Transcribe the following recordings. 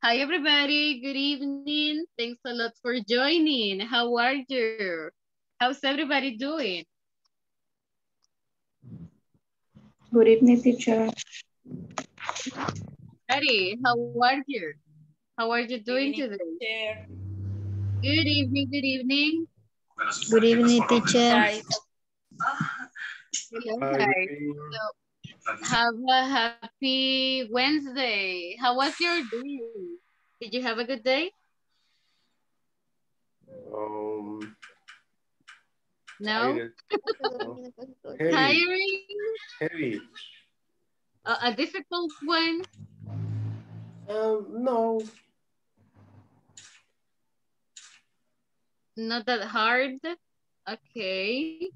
Hi everybody, good evening. Thanks a lot for joining. How are you? How's everybody doing? Good evening, teacher. Ready? How are you? How are you doing today? Good evening, good evening. Good evening, teacher. Okay. So, have a happy Wednesday. How was your day? Did you have a good day? No? Heavy. Tiring? Heavy. A difficult one? No. Not that hard? Okay.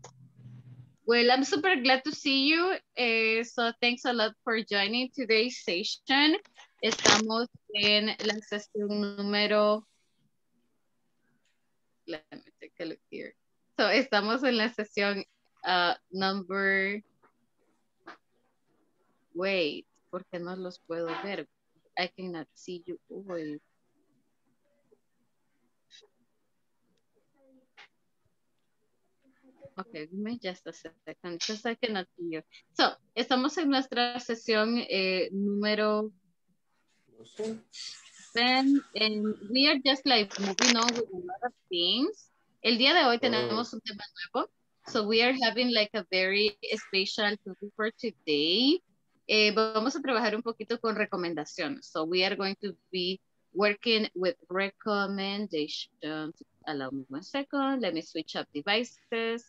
Well, I'm super glad to see you. So thanks a lot for joining today's session. Estamos en la sesión número... Let me take a look here. So estamos en la sesión number... Wait, porque no los puedo ver. I cannot see you. Wait. Okay, give me just a second, because I cannot see you. So, estamos en nuestra sesión número 10, and we are just like moving on with a lot of things. El día de hoy tenemos un tema nuevo. So, we are having like a very special topic for today. Vamos a trabajar un poquito con recomendaciones. So, we are going to be working with recommendations. Allow me 1 second. Let me switch up devices.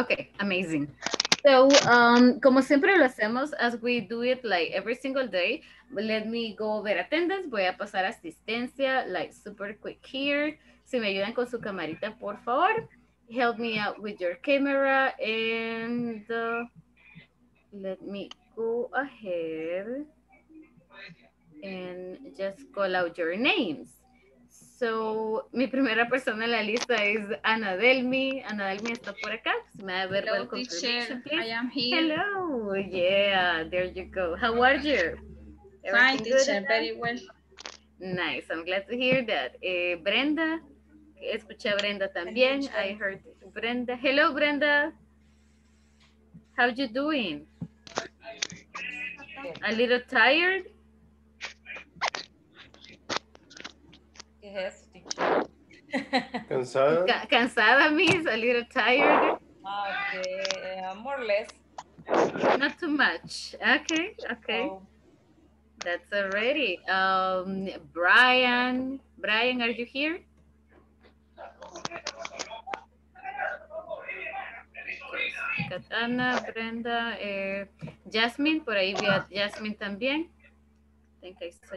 Okay, amazing. So, como siempre lo hacemos, as we do it like every single day, let me go over attendance. Voy a pasar asistencia, like super quick here. Si me ayudan con su camarita, por favor. Help me out with your camera and let me go ahead and just call out your names. So, mi primera persona en la lista es Ana Delmi. Ana Delmi está por acá. So, may I have a contribution, please? I am here. Hello, yeah, there you go. How are you? Fine, teacher, very well. Nice, I'm glad to hear that. Brenda. Escuché a Brenda también. I heard Brenda. Hello, Brenda. How you doing? A little tired? Yes, teacher. Cansada? Cansada means a little tired? Okay, more or less. Not too much. Okay, okay. Oh. That's already. Brian. Brian, are you here? Katana, Brenda, Jasmine, por ahí vi a Jasmine también.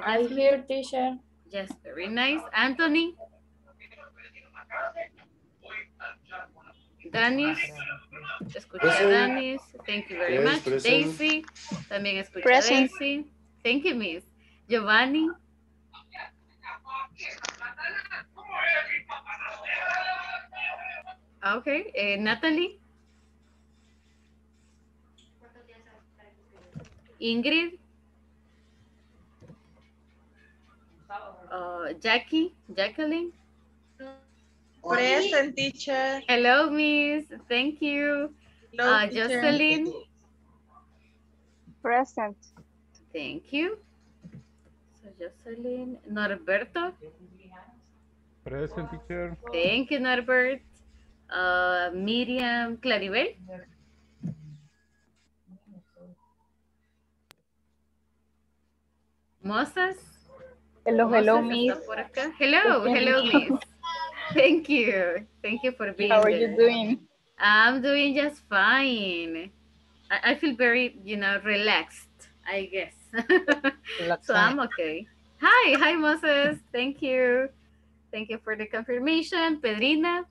I'm here, teacher. Yes, very nice. Anthony. Danis. Escuché a Danis. Thank you very much. Present. Daisy. También escuché present. A Daisy. Thank you, miss. Giovanni. Okay, Natalie. Ingrid. Jackie, Jacqueline. Present, teacher. Hello, miss. Thank you. Hello, Jocelyn. Present. Thank you. So, Jocelyn. Norberto. Present, teacher. Thank you, Norbert. Miriam, Claribel. Moses. Hello, Moses, hello, Miss. Hello, hello, Miss. Thank you. Thank you for being here. How are you doing? I'm doing just fine. I feel very, you know, relaxed, I guess. So I'm okay. Hi, hi, Moses. Thank you. Thank you for the confirmation. Pedrina.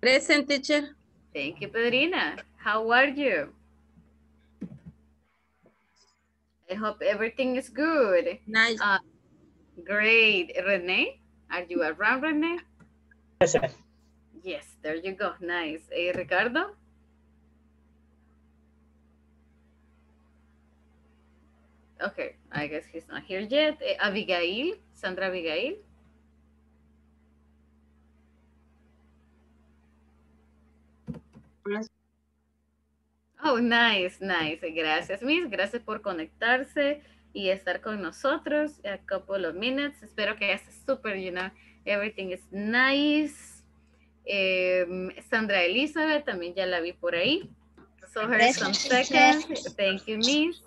Present, teacher. Thank you, Pedrina. How are you? I hope everything is good. Nice. Great. Renee, are you around, Renee? Yes, sir. Yes, there you go. Nice. Ricardo? Okay, I guess he's not here yet. Abigail, Sandra Abigail. Oh, nice, nice. Gracias, Miss. Gracias por conectarse y estar con nosotros. A couple of minutes. Espero que esté super, you know, everything is nice. Sandra Elizabeth, también ya la vi por ahí. So her some seconds. Thank you, Miss.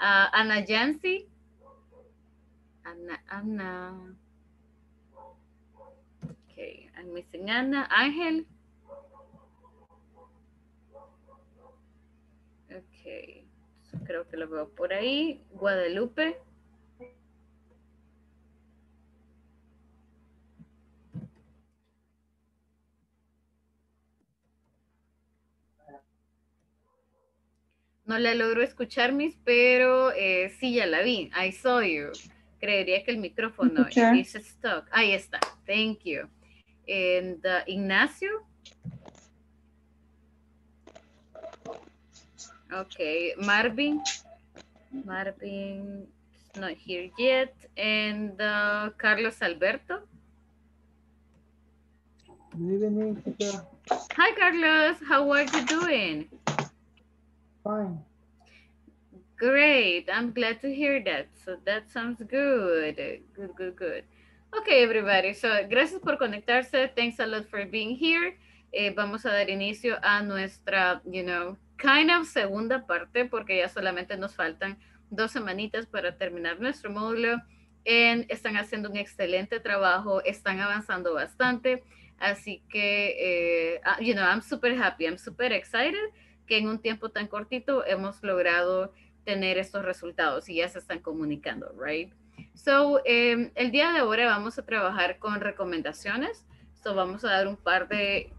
Ana Jancy. Ana. Okay, I'm missing Ana. Angel. Okay, so creo que lo veo por ahí. Guadalupe. No la logro escuchar, Miss, pero sí ya la vi. I saw you. Creería que el micrófono is stuck. Ahí está. Thank you. And Ignacio. Okay. Marvin. Marvin is not here yet. And Carlos Alberto. Good evening, teacher. Hi, Carlos. How are you doing? Fine. Great. I'm glad to hear that. So that sounds good. Good, good, good. Okay, everybody. So, gracias por conectarse. Thanks a lot for being here. Vamos a dar inicio a nuestra, you know, kind of segunda parte, porque ya solamente nos faltan 2 semanitas para terminar nuestro módulo. Están haciendo un excelente trabajo. Están avanzando bastante. Así que, you know, I'm super happy. I'm super excited que en un tiempo tan cortito hemos logrado tener estos resultados y ya se están comunicando, right? So, el día de ahora vamos a trabajar con recomendaciones. So, vamos a dar un par de,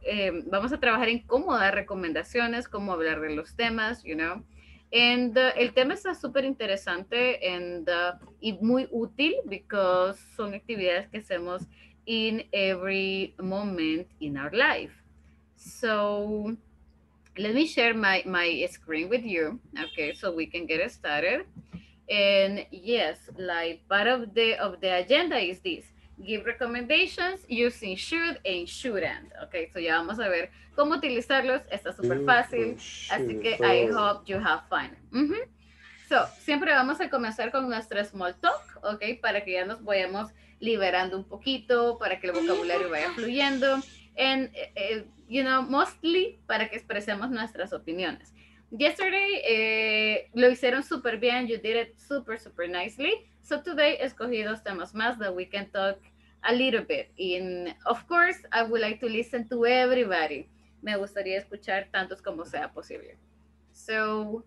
vamos a trabajar en cómo dar recomendaciones, cómo hablar de los temas, you know. And el tema está súper interesante y muy útil because son actividades que hacemos in every moment in our life. So, let me share my screen with you, okay, so we can get started. And yes, like part of the agenda is this: give recommendations using should and shouldn't. Okay, so ya vamos a ver cómo utilizarlos. Está súper fácil, así que I hope you have fun. So, siempre vamos a comenzar con nuestra small talk, okay, para que ya nos vayamos liberando un poquito, para que el vocabulario vaya fluyendo. And, you know, mostly para que expresemos nuestras opiniones. Yesterday, lo hicieron súper bien. You did it super, super nicely. So today, escogí 2 temas más that we can talk a little bit. And of course, I would like to listen to everybody. Me gustaría escuchar tantos como sea posible. So,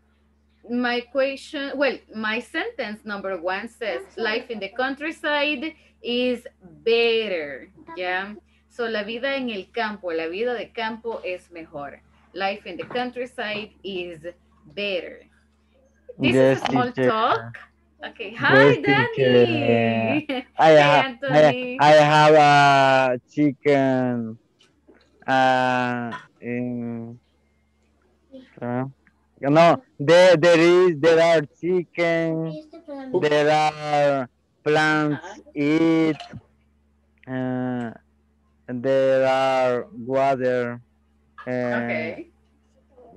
my question, well, my sentence number 1 says, life in the countryside is better. Yeah. So, la vida en el campo, la vida de campo es mejor. Life in the countryside is better. This is a small talk. Okay, hi, Danny. I have a chicken. You know, there are chicken. There are plants. There are water. Okay.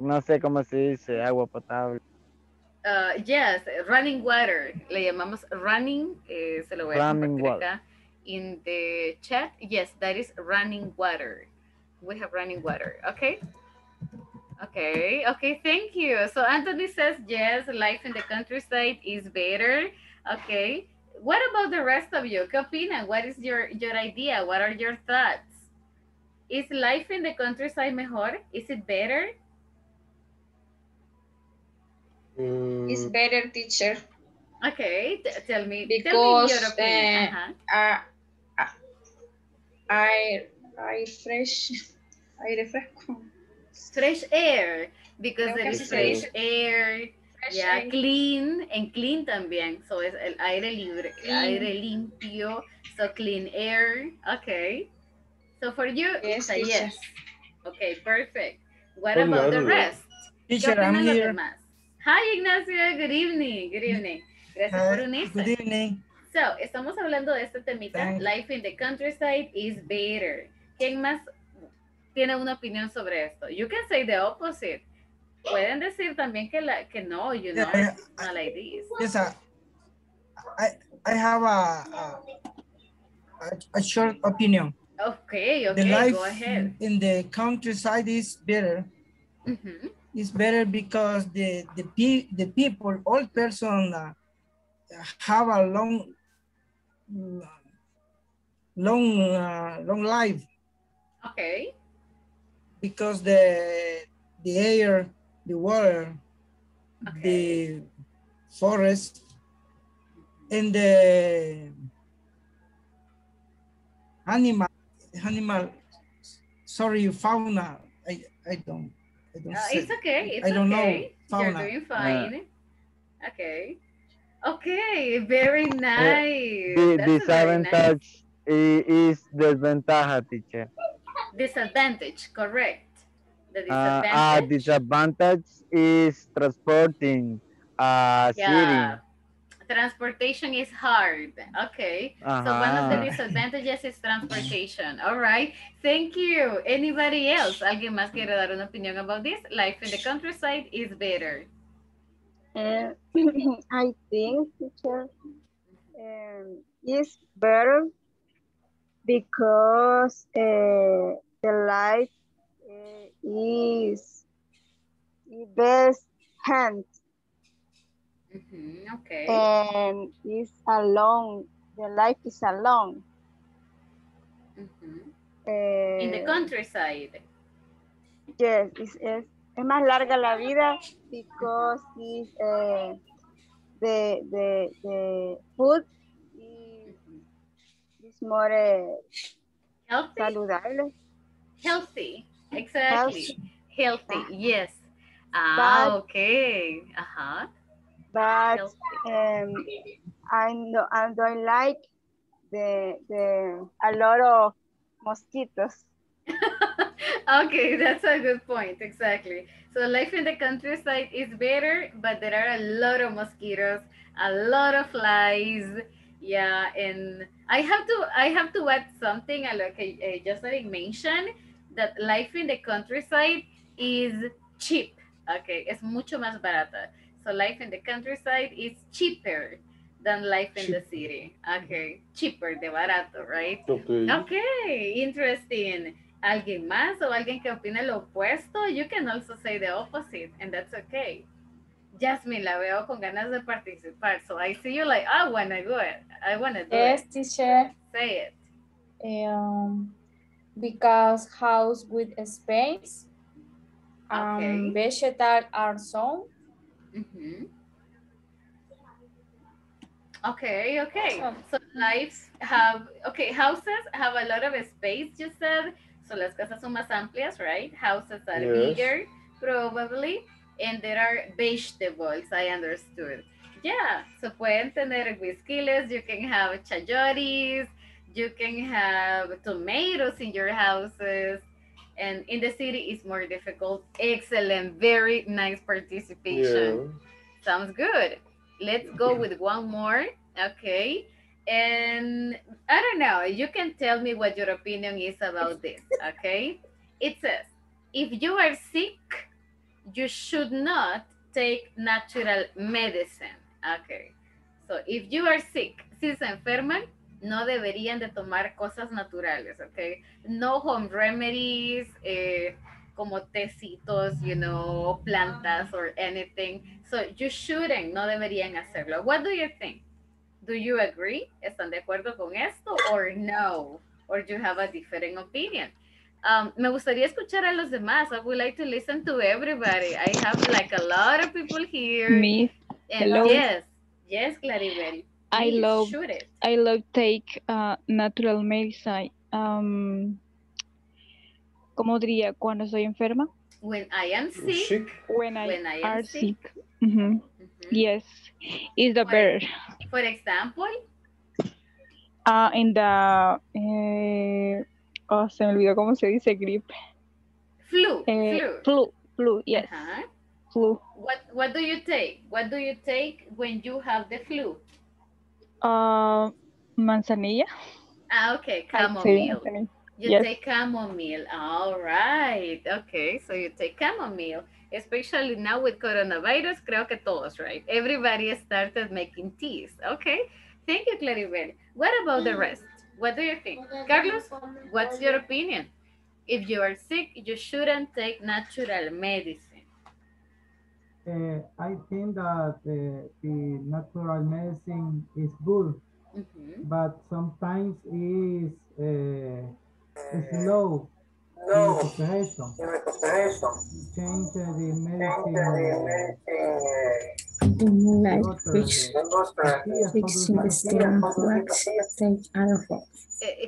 No sé cómo se dice, agua potable. Yes, running water. Le llamamos running. Se lo voy a compartir acá in the chat. Yes, that is running water. We have running water. Okay. Okay. Okay. Thank you. So Anthony says, yes, life in the countryside is better. Okay. What about the rest of you? Capina, what is your idea? What are your thoughts? Is life in the countryside mejor? Is it better? It's better, teacher. Okay, tell me. Because tell me your fresh air, because there is fresh air. Yeah, clean, and clean también. So es el aire libre, aire limpio. So clean air. Okay. So for you, yes. It's a yes. Okay, perfect. What about the rest? Teacher, I'm here. Hi, Ignacio. Good evening. Good evening. Gracias por unirse. Good evening. So, estamos hablando de este temita. Thanks. Life in the countryside is better. ¿Quién más tiene una opinión sobre esto? You can say the opposite. Pueden decir también que, no, you know, it's not like this. Yes, I have a short opinion. Okay, okay, go ahead. In the countryside is better. Mm-hmm. It's better because the people, all person have a long life. Okay. Because the air, the water, okay, the forest, and the animal, sorry, fauna. I don't it's okay, it's okay. Fauna. You're doing fine. Okay. Okay, very nice. The disadvantage is desventaja, teacher. Disadvantage, correct. The disadvantage. Disadvantage is transporting. Yeah. City. Transportation is hard. Okay. So one of the disadvantages is transportation. All right. Thank you. Anybody else? ¿Alguien más quiere dar una opinión about this? Life in the countryside is better. I think, teacher, it's better because the life is the best hand. Mm-hmm. Okay. And it's alone. The life is alone. Mm-hmm. In the countryside. Yes, es más larga la vida because the food is more healthy. Saludable. Healthy, exactly. Healthy, yes. Okay. Uh-huh. But I don't like a lot of mosquitoes. Okay, that's a good point, exactly. So life in the countryside is better, but there are a lot of mosquitoes, a lot of flies. Yeah, and I have to add something. I just like mention that life in the countryside is cheap. Okay, es mucho más barata. So life in the countryside is cheaper than life in the city. Okay, cheaper de barato, right? Okay. Okay, interesting. ¿Alguien más o alguien que opina lo opuesto? You can also say the opposite, and that's okay. Jasmine, la veo con ganas de participar. So I see you like, I want to do it. I want to do it. Yes, teacher. Say it. Because house with space, vegetable are sown. Mm-hmm. Okay, okay. So lives have, okay, houses have a lot of space, you said. So las casas son más amplias, right? Houses are bigger, probably. And there are vegetables, I understood. Yeah, so pueden tener guisquiles, you can have chayotes, you can have tomatoes in your houses. And in the city, it's more difficult. Excellent. Very nice participation. Yeah. Sounds good. Let's go with one more. Okay. And I don't know. You can tell me what your opinion is about this. Okay. It says, if you are sick, you should not take natural medicine. Okay. So if you are sick, si se enferman, no deberían de tomar cosas naturales, okay? No home remedies, como tecitos, you know, plantas or anything. So you shouldn't, no deberían hacerlo. What do you think? Do you agree? ¿Están de acuerdo con esto? Or no? Or you have a different opinion? Me gustaría escuchar a los demás. I would like to listen to everybody. I have like a lot of people here. Me. And hello. Yes. Yes, Claribel. I love take natural medicine. ¿Cómo diría? Cuando estoy enferma. When I am sick. When I am sick. Mm-hmm. Mm-hmm. Yes, is the better. For example? In the... oh, se me olvidó cómo se dice gripe. Flu. Flu, yes. Uh-huh. Flu. What do you take? What do you take when you have the flu? Manzanilla. Ah, okay, chamomile. You take chamomile. All right. Okay, so you take chamomile. Especially now with coronavirus, creo que todos, right? Everybody started making teas. Okay. Thank you, Claribel. What about the rest? What do you think? Carlos, what's your opinion? If you are sick, you shouldn't take natural medicine. I think that the natural medicine is good, mm-hmm. but sometimes is slow. No. In recuperation. Change the medicine.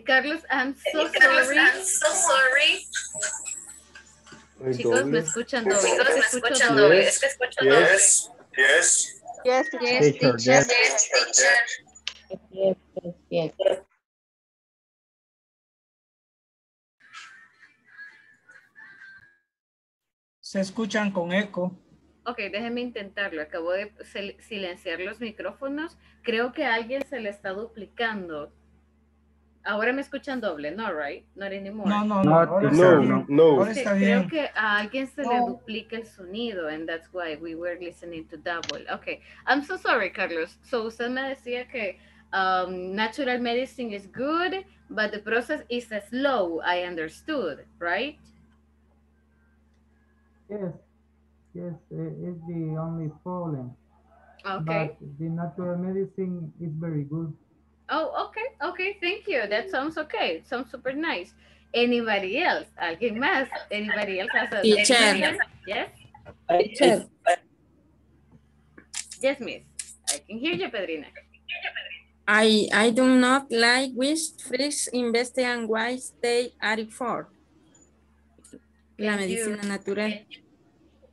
Carlos, I'm so sorry. Chicos, me escuchan doble. Es que escuchan doble. Yes, teacher. Se escuchan con eco. Ok, déjenme intentarlo. Acabo de silenciar los micrófonos. Creo que a alguien se le está duplicando. Ahora me escuchan doble, ¿no? Right? Not anymore. No. Okay, creo que a alguien se le duplica el sonido, and that's why we were listening to double. Ok, I'm so sorry, Carlos. So usted me decía que natural medicine is good, but the process is slow. I understood, right? Yes, it's the only problem. Okay. But the natural medicine is very good. Oh, okay, thank you. That sounds okay. Sounds super nice. Anybody else? Alguien más? Anybody else has a teacher? Yes? Teacher. Yes, miss. I can hear you, Pedrina. I do not like which freaks invest and why they are for. La medicina natural.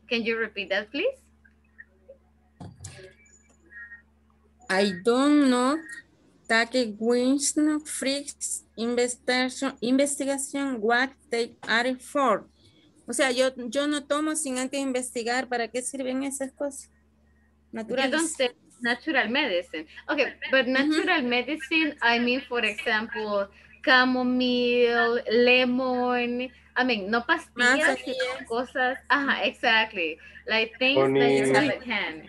Can you repeat that, please? I don't know that a Winston Freaks investigation what they are for. O sea, yo no tomo sin antes investigar para qué sirven esas cosas. Naturales. Natural medicine. Okay, but natural medicine, I mean, for example, chamomile, lemon, I mean, no pastillas, cosas. Ajá, exactly. Like things that you have at hand.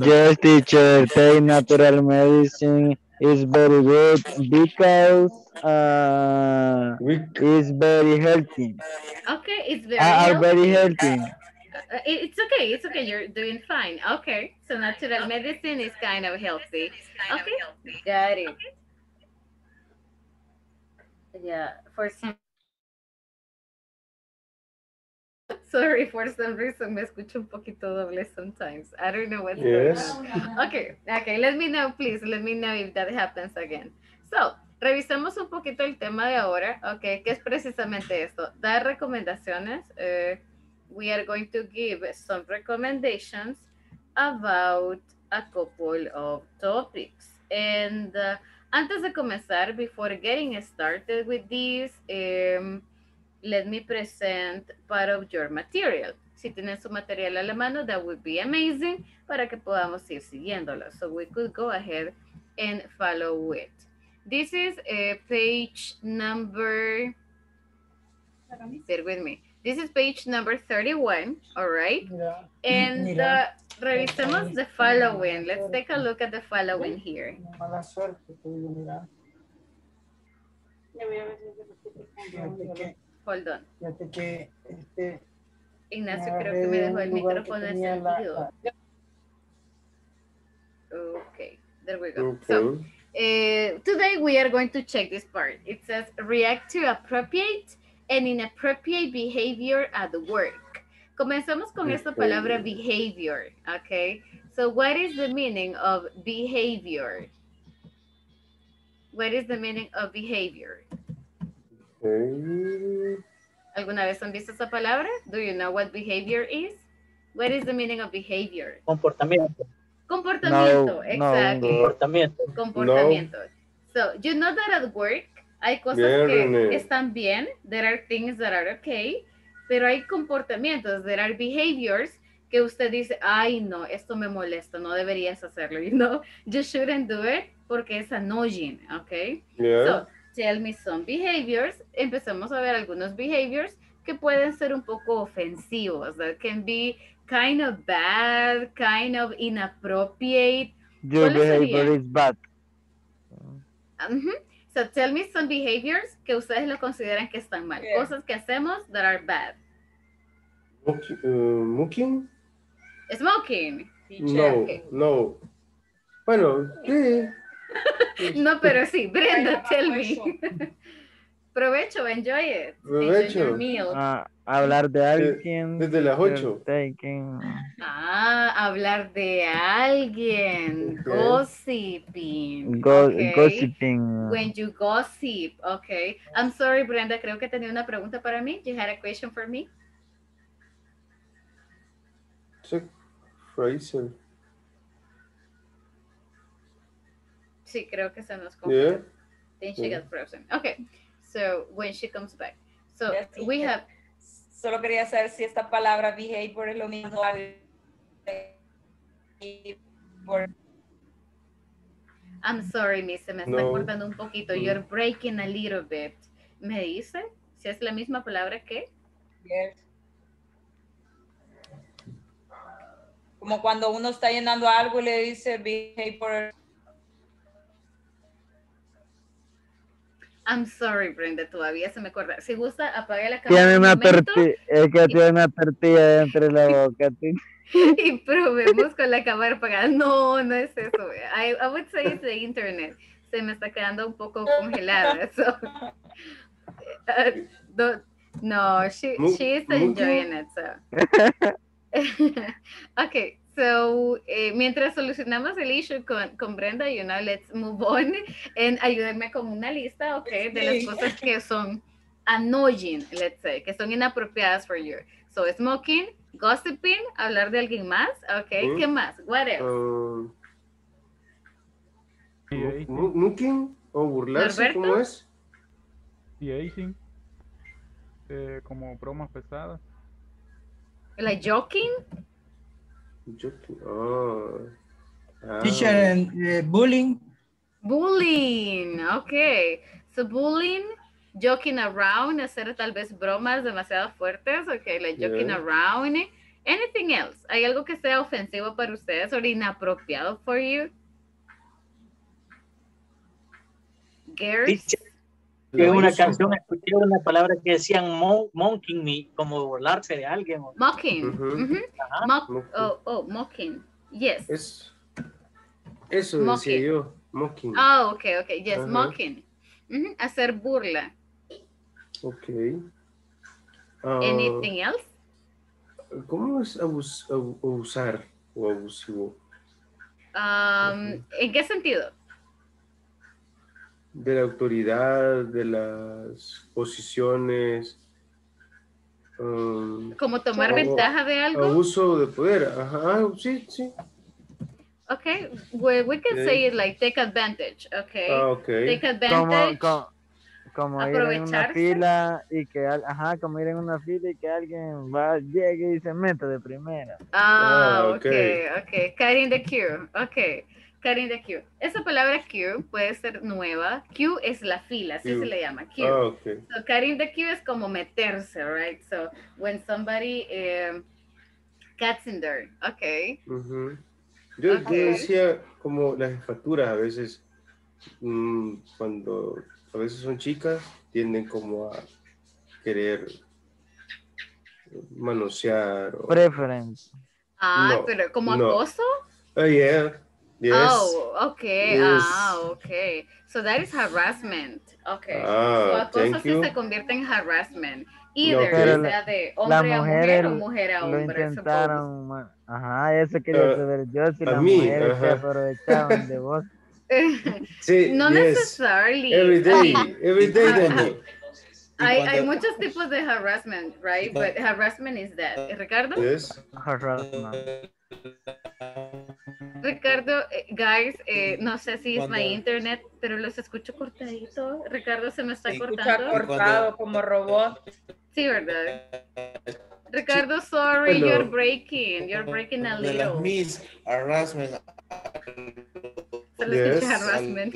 Yes, teacher, take natural medicine is very good because it's very healthy. Okay, it's very healthy. Very healthy. It's okay, you're doing fine. Okay, so natural medicine is kind of healthy. Okay, got it. Yeah, for some reason me escucho un poquito doble sometimes. I don't know what's going on. Okay, let me know, please. Let me know if that happens again. So, revisemos un poquito el tema de ahora, okay, que es precisamente esto, dar recomendaciones. We are going to give some recommendations about a couple of topics. And antes de comenzar, before getting started with this, let me present part of your material. Si tienen su material a la mano, that would be amazing para que podamos ir siguiéndolo. So we could go ahead and follow it. This is page number, bear with me, This is page number 31, all right? Mira. And mira. Revisemos the following. Let's take a look at the following here. Mala suerte, mira. Hold on. Ignacio, creo que me dejó el micrófono encendido. Okay, there we go. Okay. So, today we are going to check this part. It says react to appropriate and inappropriate behavior at work. Comenzamos con esta palabra behavior, okay? So what is the meaning of behavior? What is the meaning of behavior? ¿Alguna vez han visto esa palabra? Do you know what behavior is? What is the meaning of behavior? Comportamiento. Comportamiento, no, exactly. No. Comportamiento. Comportamiento. No. So, you know that at work hay cosas que están bien. There are things that are okay. Pero hay comportamientos. There are behaviors que usted dice, ay, no, esto me molesta. No deberías hacerlo, you know. You shouldn't do it porque es annoying, okay? Yeah. So, tell me some behaviors. Empezamos a ver algunos behaviors que pueden ser un poco ofensivos. That can be kind of bad, kind of inappropriate. Your behavior is bad. So tell me some behaviors que ustedes lo consideran que están mal. Yeah. Cosas que hacemos that are bad. Smoking? Smoking. No, okay. No. Bueno, sí. No, pero sí. Brenda, tell me. Provecho, enjoy it. Provecho. Hablar de alguien. Desde las 8. Hablar de alguien. Okay. Gossiping. Okay. Gossiping. When you gossip, okay. I'm sorry, Brenda, creo que tenía una pregunta para mí. You had a question for me? Check Fraser. Sí, creo que se nos confundió. Yeah. Then she got frozen. Okay, so when she comes back. So yes, we have... Solo quería saber si esta palabra behavior es lo mismo. I'm sorry, Miss, se me está cortando un poquito. You're breaking a little bit. ¿Me dice si es la misma palabra que? Yes. Como cuando uno está llenando algo y le dice behavior... I'm sorry, Brenda, todavía se me acuerda. Si gusta, apague la cámara. Tiene una tortilla, es que tiene una tortilla entre la boca. Y probemos con la cámara apagada. No, no es eso. I would say it's the internet. Se me está quedando un poco congelada. So. She is enjoying it. So. Okay. So, mientras solucionamos el issue con Brenda, you know, let's move on. And ayúdenme con una lista, okay, de las cosas que son annoying, let's say, que son inapropiadas for you. So, smoking, gossiping, hablar de alguien más, okay, ¿qué más? What else? Nuking o burlarse, Norberto? ¿Cómo es? Teasing, como bromas pesadas. Like joking? Teacher and bullying. Bullying, okay. So bullying, joking around, hacer tal vez bromas demasiado fuertes, okay, like joking around. Anything else? ¿Hay algo que sea ofensivo para ustedes o inapropiado for you? Gary. Una canción, escuché una palabra que decían mocking me, como burlarse de alguien. Mocking. Mocking. Yes. Eso mocking. Decía yo. Mocking. Oh, okay, okay. Yes, mocking. Hacer burla. Okay. Anything else? ¿Cómo es abusar o abusivo? ¿En qué sentido? De la autoridad, de las posiciones. Como tomar ventaja de algo. Abuso de poder. Ajá, sí, sí. Okay, well, we can say it like take advantage, okay? Okay. Take advantage. Como ir en una fila y que, como ir en una fila y que alguien va, llegue y se meta de primera. Ah, okay, okay. Cutting the queue, okay. Karim de Q. Esa palabra Q puede ser nueva. Q es la fila, así se le llama, Q. Oh, okay. So, Karim de Q es como meterse, right? So, when somebody gets in there, okay. Uh-huh. Yo decía como las jefaturas a veces, cuando a veces son chicas, tienden como a querer manosear. O... Preference. Ah, no, pero como acoso? No. Oh, yeah. Yes. Oh, okay. Yes. Ah, okay. So that is harassment. Okay. Ah, so acoso sí se convierte en harassment. Either, no, sea de hombre a mujer o mujer a hombre. Lo intentaron, ajá, eso quería saber yo, si las mujeres se aprovechaban de vos. Sí, no necesariamente. Every day, Danny. Hay muchos tipos de harassment, right? But harassment is that. Ricardo? Yes. Harassment. Ricardo, guys, no sé si es mi internet, pero los escucho cortadito. Ricardo se me está cortando. Cortado como robot. Sí, ¿verdad? Ricardo, sorry, hello. You're breaking a little. De las mis harassment. Yes. Harassment.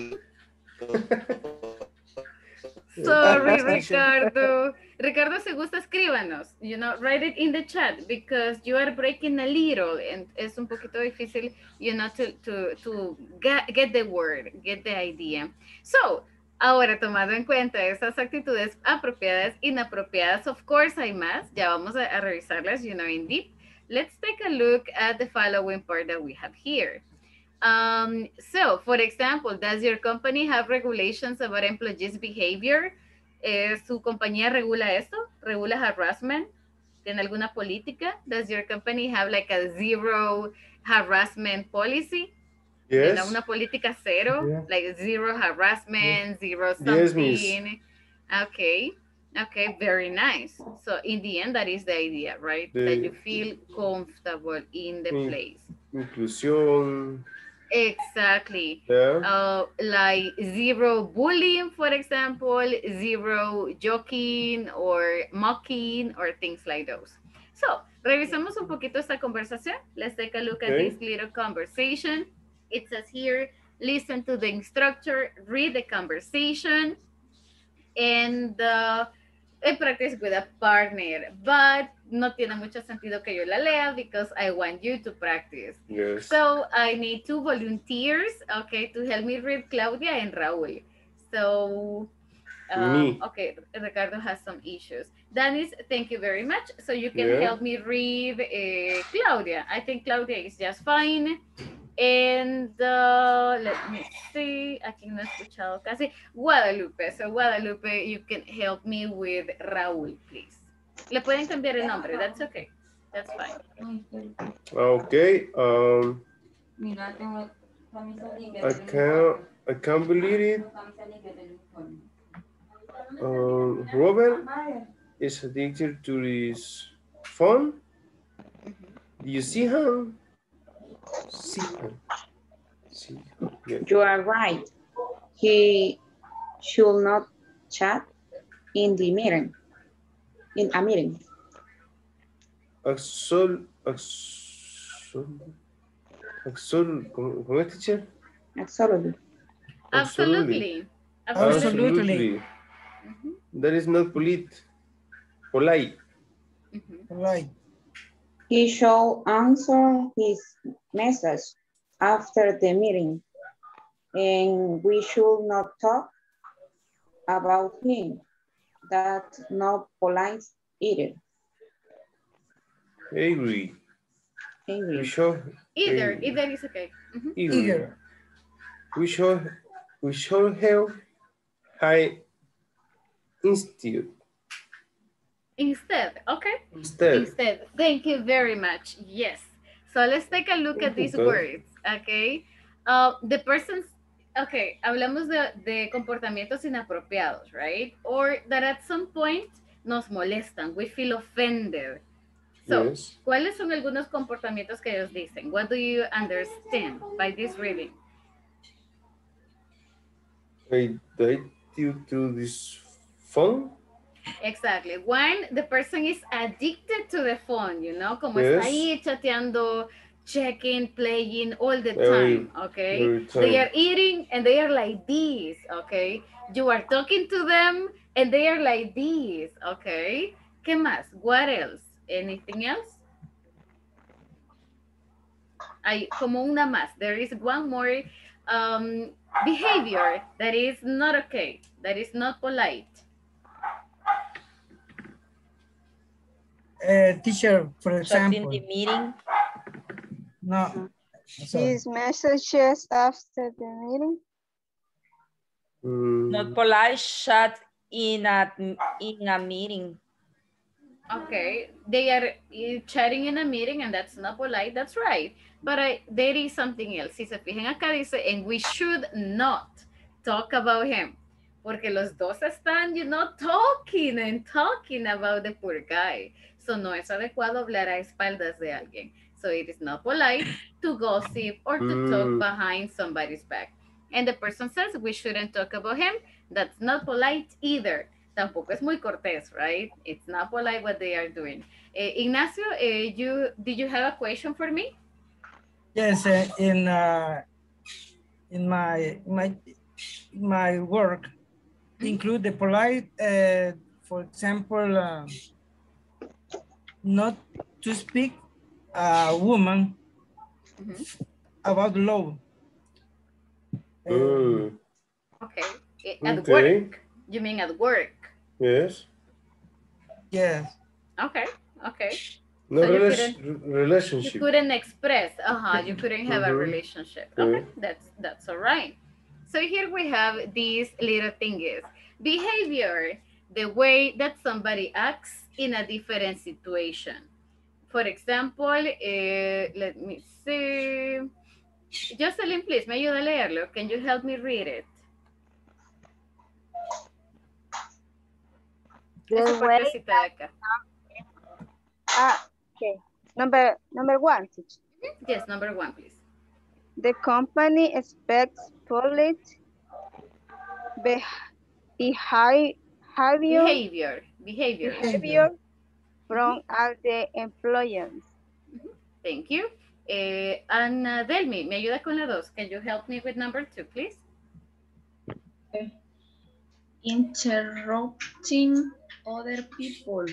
Sorry, Ricardo. Ricardo, si gusta, escríbanos. You know, write it in the chat because you are breaking a little and es un poquito difícil, you know, to get the word, get the idea. So, ahora, tomando en cuenta esas actitudes apropiadas, inapropiadas, of course, hay más. Ya vamos a revisarlas, you know, in deep. Let's take a look at the following part that we have here. So, for example, does your company have regulations about employees' behavior? ¿Su compañía regula esto? ¿Regula harassment? ¿Tiene alguna política? Does your company have like a zero harassment policy? Yes. ¿Tiene una política cero? Yeah. Like zero harassment, zero something. Yes, okay. Okay, very nice. So in the end, that is the idea, right? That you feel comfortable in the place. Inclusión. Exactly. Yeah. Like zero bullying, for example, zero joking or mocking or things like those. So, revisemos un poquito esta conversación. Let's take a look at this little conversation. It says here, listen to the instructor, read the conversation, and practice with a partner, but no tiene mucho sentido que yo la lea because I want you to practice. Yes. So I need two volunteers, okay, to help me read Claudia and Raúl. So, okay, Ricardo has some issues. Danis, thank you very much. So you can help me read Claudia. I think Claudia is just fine. And let me see, aquí no he escuchado casi. Guadalupe, so Guadalupe, you can help me with Raúl, please. Le pueden cambiar el nombre, that's okay. That's fine. Okay. I can't believe it. Robert is addicted to his phone. Do you see him? See. Yeah. You are right. He should not chat in the meeting. In a meeting. Absolutely. Mm-hmm. That is not polite. Mm-hmm. Polite. He shall answer his message after the meeting, and we should not talk about him. That's not polite either. Angry. Either is okay. Mm-hmm. Either. We should have high institute. Instead, okay? Instead. Thank you very much. Yes. So let's take a look at these words, okay? The person's, okay, hablamos de comportamientos inapropiados, right? Or that at some point nos molestan, we feel offended. So, yes. ¿Cuáles son algunos comportamientos que ellos dicen? What do you understand by this reading? Due to this phone? Exactly. When the person is addicted to the phone, you know, como está ahí chateando checking, playing all the time, okay? They are eating and they are like this, okay? You are talking to them and they are like this, okay? ¿Qué más? What else? Anything else? Hay como una más. There is one more behavior that is not okay, that is not polite. Teacher, for example. The meeting. No. These messages after the meeting. Not polite chat in a meeting. Okay, they are chatting in a meeting and that's not polite, that's right. But there is something else. Si se fijan acá dice, and we should not talk about him. Porque los dos están, you know, talking and talking about the poor guy. So no es adecuado hablar a espaldas de alguien. So it is not polite to gossip or to talk behind somebody's back. And the person says we shouldn't talk about him. That's not polite either. Tampoco es muy cortés, right? It's not polite what they are doing. Ignacio, did you have a question for me? Yes, in my work, include the polite, for example, not to speak a woman about law. Okay. At work? You mean at work? Yes. Yes. Okay. No, so relationship. You couldn't express. You couldn't have a relationship. Okay, that's all right. So here we have these little thingies. Behavior, the way that somebody acts in a different situation. For example, let me see. Jocelyn, please, me ayuda a leerlo. Can you help me read it? Okay. Number one. Yes, number one, please. The company expects polite behavior from all the employees. Thank you. Ana Delmi, me ayuda con la dos. Can you help me with number two, please? Interrupting other people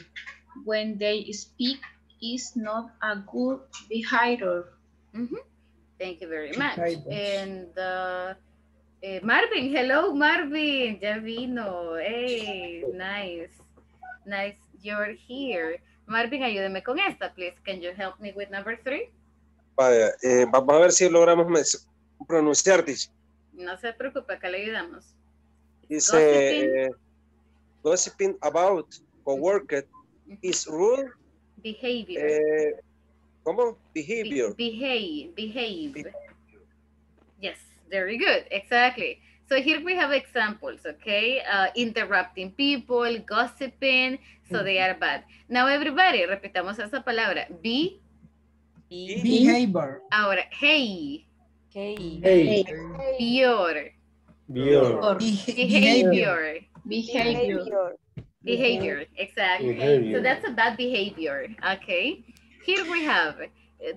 when they speak is not a good behavior. Thank you very much. And Marvin, hello Marvin, ya vino. Hey, nice you're here. Marvin, ayúdame con esta, please. Can you help me with number three? Vaya, vamos a ver si logramos pronunciar, dice. No se preocupe, acá le ayudamos. Dice, gossiping about co-worker is rude behavior. ¿Cómo? Behavior. Behave. Yes, very good, exactly. So here we have examples, okay? Interrupting people, gossiping, so they are bad. Now everybody, repitamos esa palabra. Behavior. Ahora, hey. Behavior. Exactly. Behavior. So that's a bad behavior, okay? Here we have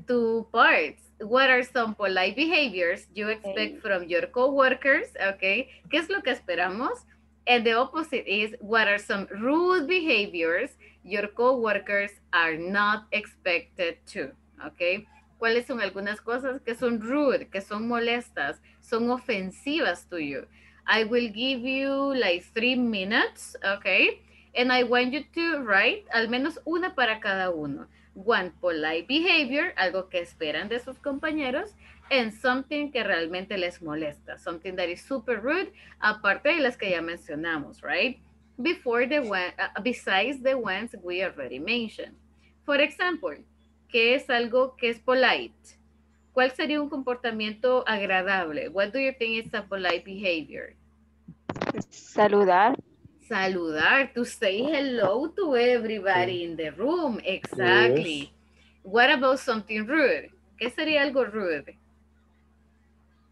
two parts. What are some polite behaviors you expect from your co-workers, okay? ¿Qué es lo que esperamos? And the opposite is, what are some rude behaviors your co-workers are not expected to, okay? ¿Cuáles son algunas cosas que son rude, que son molestas, son ofensivas to you? I will give you like 3 minutes, okay? And I want you to write al menos una para cada uno. One polite behavior, algo que esperan de sus compañeros, and something que realmente les molesta, something that is super rude, aparte de las que ya mencionamos, right? Besides the ones we already mentioned. For example, ¿qué es algo que es polite? ¿Cuál sería un comportamiento agradable? What do you think is a polite behavior? Saludar, to say hello to everybody in the room. Exactly. Yes. What about something rude? ¿Qué sería algo rude?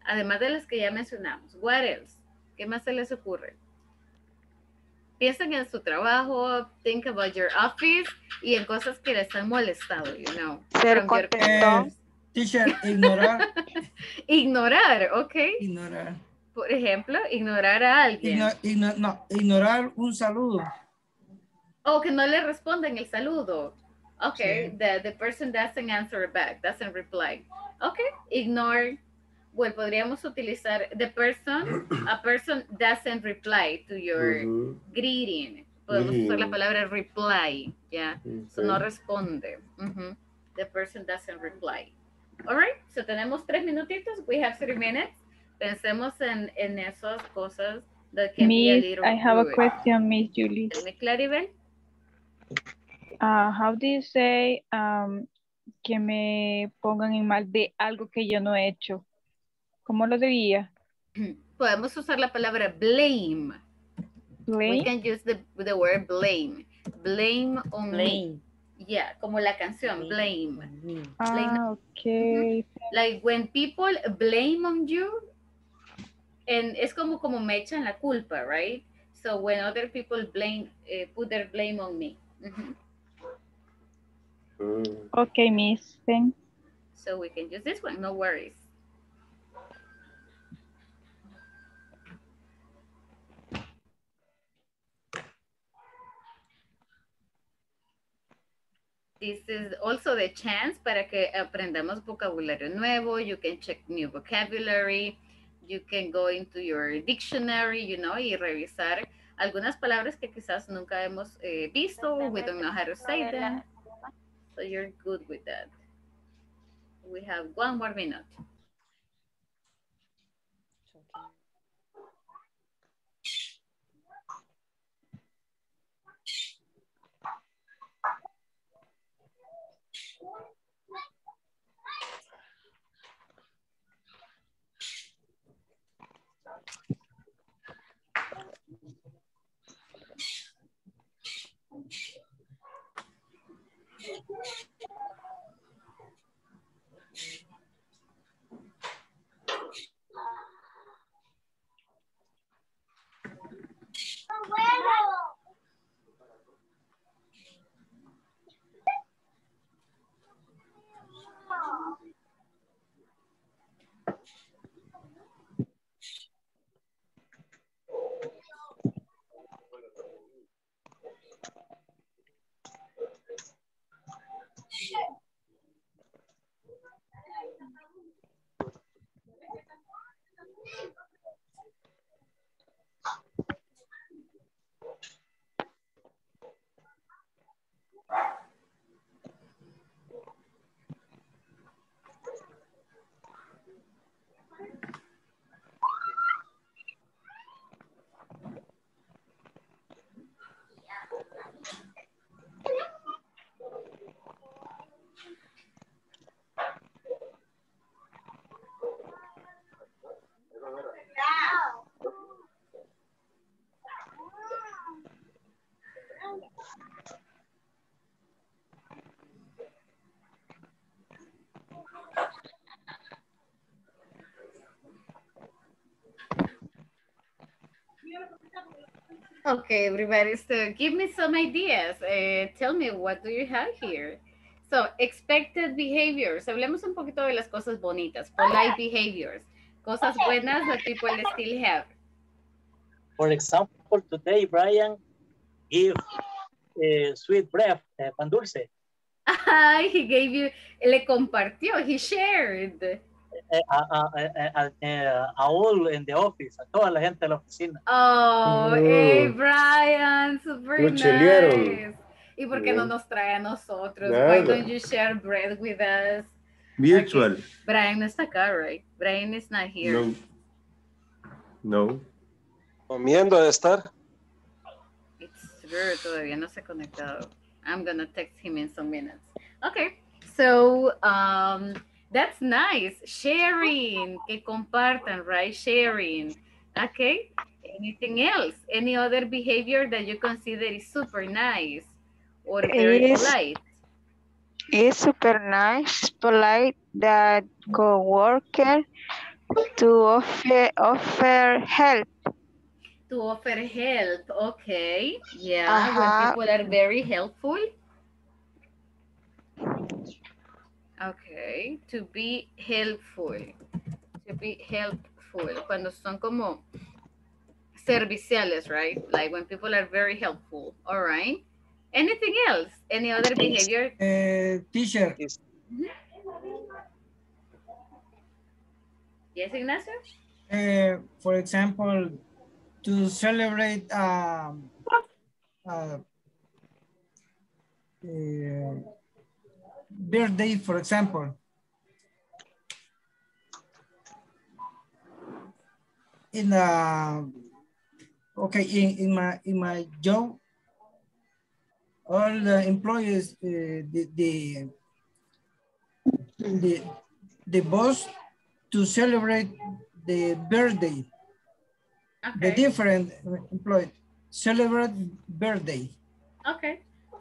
Además de las que ya mencionamos. What else? ¿Qué más se les ocurre? Piensen en su trabajo, think about your office y en cosas que les han molestado, you know. Ser contento. Teacher, ignorar. Ignorar, ok. Ignorar. Por ejemplo, ignorar a alguien. Ignorar un saludo. Oh, que no le respondan el saludo. Okay, sí. The person doesn't answer back, doesn't reply. Okay, ignore. Well, podríamos utilizar the person, a person doesn't reply to your greeting. Podemos usar la palabra reply, yeah. Okay. So no responde. The person doesn't reply. All right, so tenemos 3 minutitos. We have 3 minutes. Pensemos en esas cosas that can be a little I have a question, Miss Julie. Claribel? How do you say que me pongan en mal de algo que yo no he hecho? ¿Cómo lo diría? Podemos usar la palabra blame. Blame? We can use the word blame. Blame on me. Yeah, como la canción, blame. Ah, okay. Like when people blame on you, and es como me echan la culpa, right? So when other people blame, put their blame on me. Okay, Miss. Thanks. So we can use this one, no worries. This is also the chance para que aprendamos vocabulario nuevo. You can check new vocabulary. You can go into your dictionary, you know, y revisar algunas palabras que quizás nunca hemos visto. We don't know how to say them. So you're good with that. We have 1 more minute. Okay, everybody, so give me some ideas. Tell me, what do you have here? So, expected behaviors. Hablemos un poquito de las cosas bonitas. Polite behaviors. Cosas buenas that people still have. For example, today, Brian gave sweet bread, pan dulce. He gave you, le compartió, he shared. A all in the office, a toda la gente de la oficina. Oh, hey, Brian, super nice. ¿Y por qué no nos trae a nosotros? Nada. Why don't you share bread with us? Virtual. Okay. Brian no está acá, right? Brian is not here. No. Comiendo de estar. It's true, todavía no se ha conectado. I'm gonna text him in some minutes. Okay, so, that's nice. Sharing. Que compartan, right? Sharing. Okay. Anything else? Any other behavior that you consider is super nice or very polite? It's super nice, polite that co-worker to offer help. To offer help. Okay. Yeah. When people are very helpful. Okay, to be helpful. To be helpful. Cuando son como serviciales, right? Like when people are very helpful. All right. Anything else? Any other behavior? Teacher. Mm-hmm. Yes, Ignacio? For example, to celebrate birthday, for example. In my job, all the employees, the boss to celebrate the birthday. Okay. The different employees celebrate birthday. Okay.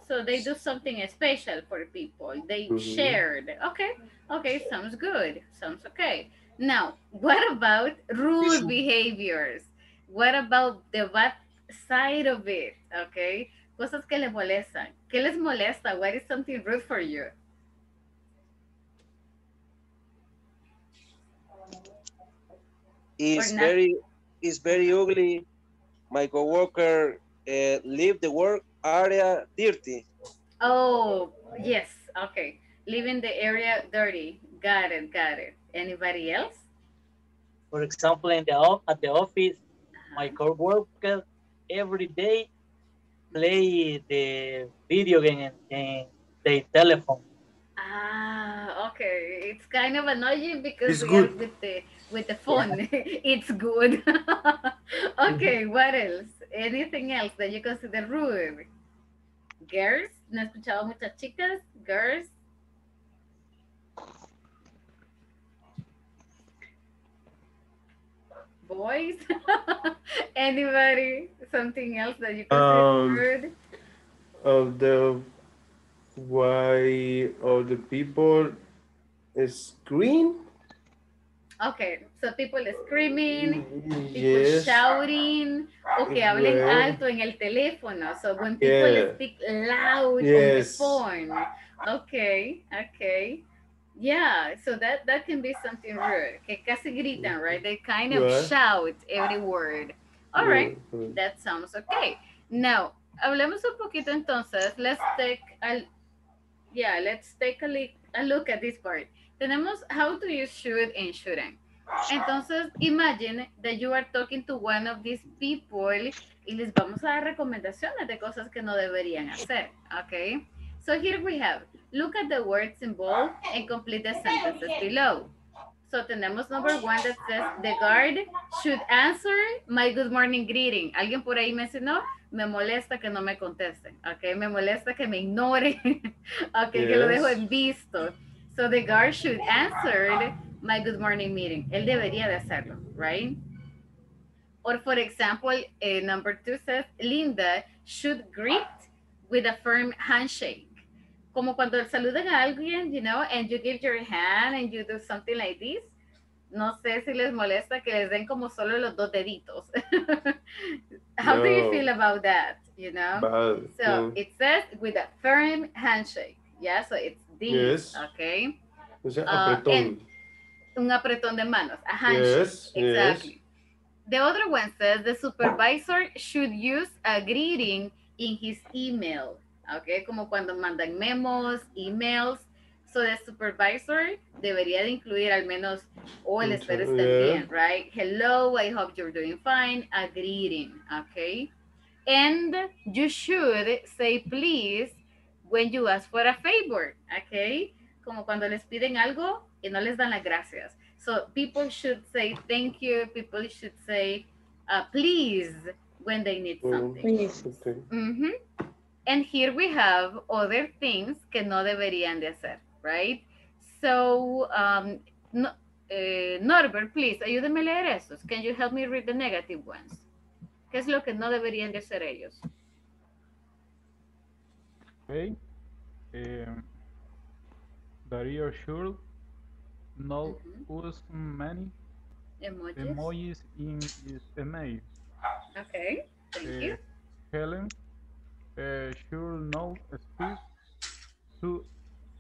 So they do something special for people. They shared. Okay. Okay. Sounds good. Sounds okay. Now, what about rude behaviors? What about the bad side of it? Okay. Cosas que les molestan. ¿Qué les molesta? What is something rude for you? It's very ugly. My coworker leave the work area dirty. Oh, yes. Okay. Leaving the area dirty. Got it. Got it. Anybody else? For example, at the office, my coworker every day play the video game in their telephone. Ah, okay. It's kind of annoying because we are with the phone. Yeah. It's good. Okay, what else? Anything else that you consider rude? Girls? ¿No escuchaba muchas chicas? Girls? Boys? Anybody? Something else that you consider rude? Of the why all the people scream. Okay, so people screaming, people shouting, o que hablen alto en el teléfono. So when people speak loud on the phone. Okay, okay. Yeah, so that can be something rude. Que casi gritan, right? They kind of shout every word. All right, that sounds okay. Now, hablemos un poquito entonces. Let's take a look at this part. Tenemos how do you should and shouldn't. Entonces, imagine that you are talking to one of these people y les vamos a dar recomendaciones de cosas que no deberían hacer, okay? So here we have, look at the words involved and complete the sentences below. So tenemos number one that says, the guard should answer my good morning greeting. Alguien por ahí mencionó, me molesta que no me contesten, okay? Me molesta que me ignoren, okay? Yes. Que lo dejo en visto. So the guard should answer my good morning meeting. Él debería de hacerlo, right? Or for example, number two says, Linda should greet with a firm handshake. Como cuando saludan a alguien, you know, and you give your hand and you do something like this. No sé si les molesta que les den como solo los dos deditos. How do you feel about that, you know? So it says with a firm handshake. Yeah, so it's this, okay? O sea, apretón. Un apretón de manos, a handshake, exactly. Yes. The other one says the supervisor should use a greeting in his email, okay? Como cuando mandan memos, emails. So the supervisor debería de incluir al menos, espero estén bien, right? Hello, I hope you're doing fine, a greeting, okay? And you should say please when you ask for a favor, okay? Como cuando les piden algo y no les dan las gracias. So people should say thank you. People should say please when they need something. Please. Okay. Mm-hmm. And here we have other things que no deberían de hacer, right? So Norbert, please, ayúdame a leer esos. Can you help me read the negative ones? ¿Qué es lo que no deberían de hacer ellos? Okay. That you should not use many emojis in his email. Okay, thank you. Helen should not speak too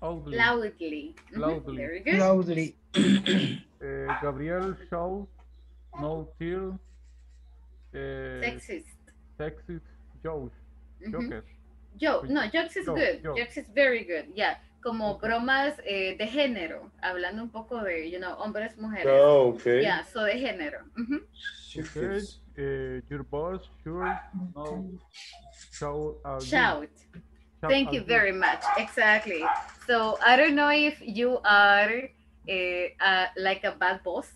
Loudly. Loudly. Loudly. Very good. Loudly. Gabriel shows no tears. Sexist. Sexist jokes. Jokes. Joke. No, jokes is good. Jokes is very good. Yeah. Como bromas de género, hablando un poco de, you know, hombres, mujeres. Oh, okay. Yeah, so de género. Okay. Your boss should shout. Thank you very much. Exactly. So I don't know if you are like a bad boss,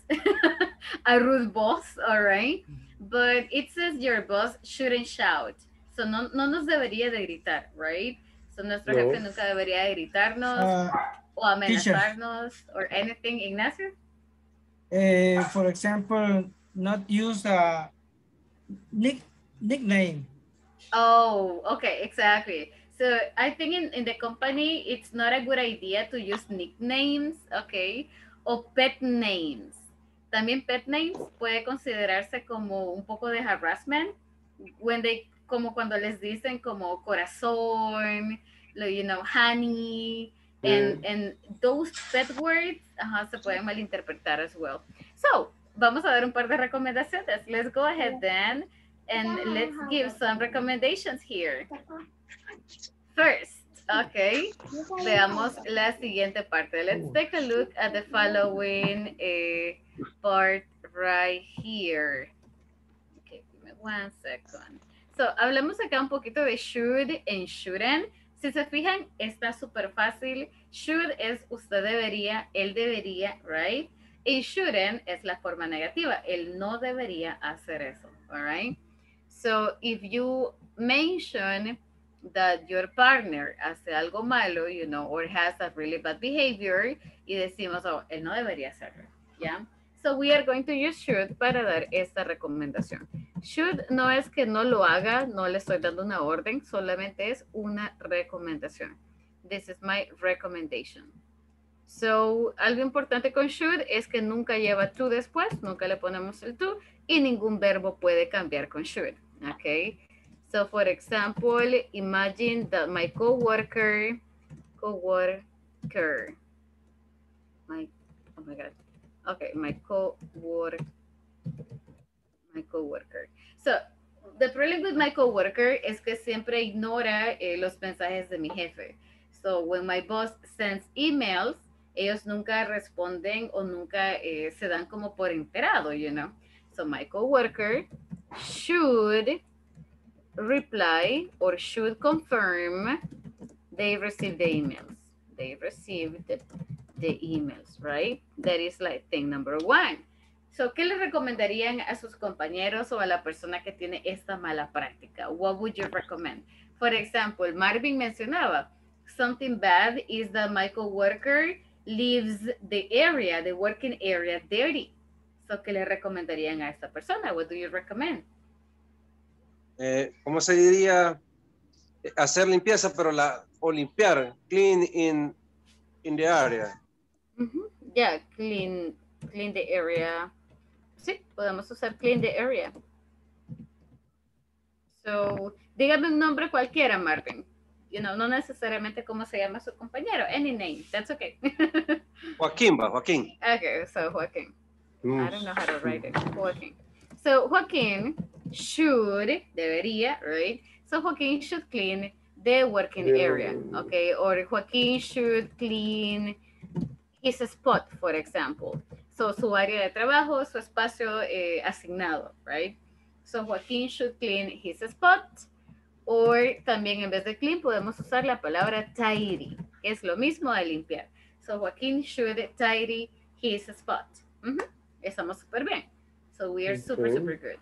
a rude boss, all right? But it says your boss shouldn't shout. So no nos debería de gritar, right? So nuestro jefe nunca debería de gritarnos o amenazarnos or anything. Ignacio? For example, not use a nickname. Oh, okay, exactly. So I think in the company, it's not a good idea to use nicknames, okay, o pet names. También pet names puede considerarse como un poco de harassment, when they, como cuando les dicen como corazón, you know, honey, and those pet words se pueden malinterpretar as well. So, vamos a dar un par de recomendaciones. Let's go ahead then, and let's give some recommendations here. First, okay, veamos la siguiente parte. Let's take a look at the following part right here. Okay, give me one second. So, hablemos acá un poquito de should and shouldn't. Si se fijan, está súper fácil. Should es usted debería, él debería, right? Y shouldn't es la forma negativa. Él no debería hacer eso, all right? So, if you mention that your partner hace algo malo, you know, or has a really bad behavior, y decimos, oh, él no debería hacerlo, ¿ya? So we are going to use should para dar esta recomendación. Should no es que no lo haga, no le estoy dando una orden, solamente es una recomendación. This is my recommendation. So, algo importante con should es que nunca lleva to después, nunca le ponemos el to, y ningún verbo puede cambiar con should, okay? So, for example, imagine that my coworker. So, the problem with my coworker es que siempre ignora los mensajes de mi jefe. So, when my boss sends emails, ellos nunca responden o nunca se dan como por enterado, you know. So, my coworker should reply or should confirm they received the emails. They received the emails, right? That is like thing number one. So, ¿qué les recomendarían a sus compañeros o a la persona que tiene esta mala práctica? What would you recommend? For example, Marvin mencionaba, something bad is that my coworker leaves the area, the working area dirty. So, ¿qué le recomendarían a esta persona? What do you recommend? ¿Cómo se diría? Hacer limpieza, pero o limpiar, clean in the area. Yeah, clean the area. Sí, podemos usar clean the area. So, dígame un nombre cualquiera, Marvin. You know, no necesariamente cómo se llama su compañero. Any name, that's okay. Joaquín. Okay, so Joaquín. I don't know how to write it. Joaquín. So, Joaquín should, debería, right? So, Joaquín should clean the working area, okay? Or Joaquín should clean his spot, for example. So, su área de trabajo, su espacio asignado, right? So, Joaquín should clean his spot. Or también en vez de clean podemos usar la palabra tidy, que es lo mismo de limpiar. So, Joaquín should tidy his spot. Estamos súper bien. So, we are super, super good.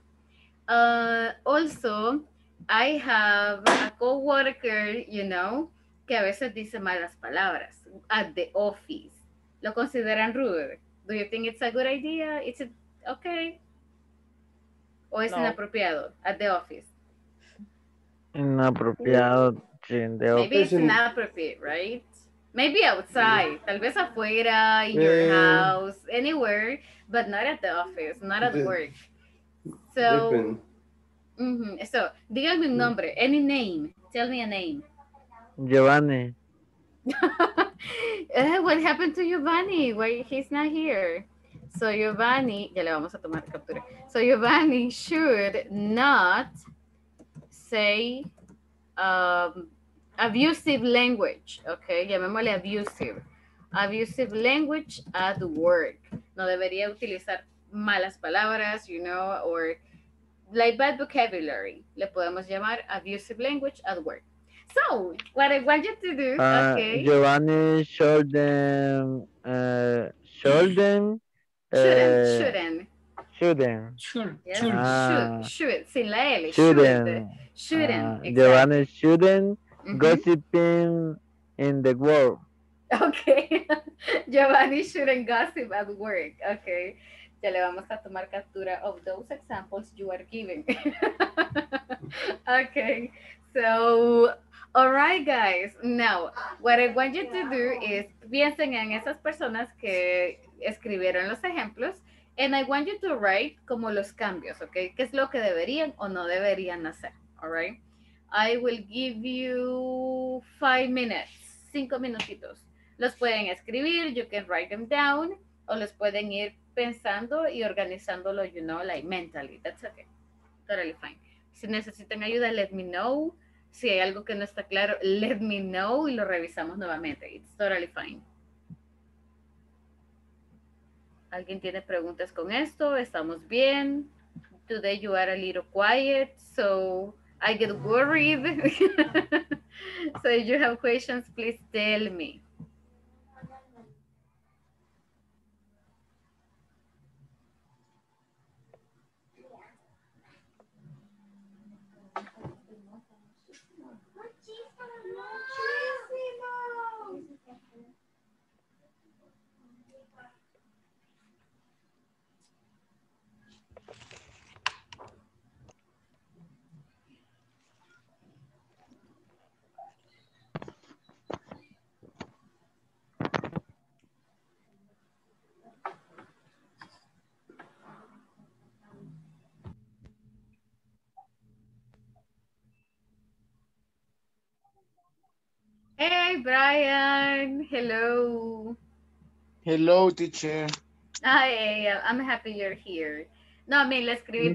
Also, I have a coworker, you know, que a veces dice malas palabras at the office. Lo consideran rude. Do you think it's a good idea? Is it okay? ¿O es inapropiado at the office? Inapropiado in the office. Maybe it's inappropriate, right? Maybe outside. Tal vez afuera, in your house, anywhere, but not at the office, not at work. So, so, díganme un nombre, any name, tell me a name. Giovanni. What happened to Giovanni? Why he's not here? So Giovanni, ya le vamos a tomar captura. So Giovanni should not say abusive language, okay? Llamémosle abusive. Abusive language at work. No debería utilizar malas palabras, you know, or like bad vocabulary. Le podemos llamar abusive language at work. So, what I want you to do, okay? Giovanni shouldn't. Giovanni shouldn't gossiping in the world. Okay. Giovanni shouldn't gossip at work. Okay. Ya le vamos a tomar captura of those examples you are giving. Okay. So, all right, guys. Now, what I want you to do is piensen en esas personas que escribieron los ejemplos, and I want you to write como los cambios, okay? ¿Qué es lo que deberían o no deberían hacer? All right. I will give you 5 minutes. 5 minutitos. Los pueden escribir, you can write them down, o los pueden ir pensando y organizándolo, you know, like mentally. That's okay. Totally fine. Si necesitan ayuda, let me know. Si hay algo que no está claro, let me know y lo revisamos nuevamente. It's totally fine. ¿Alguien tiene preguntas con esto? ¿Estamos bien? Today you are a little quiet, so I get worried. So if you have questions, please tell me. Hey, Brian. Hello. Hello, teacher. Ay, I'm happy you're here. No, me la escribí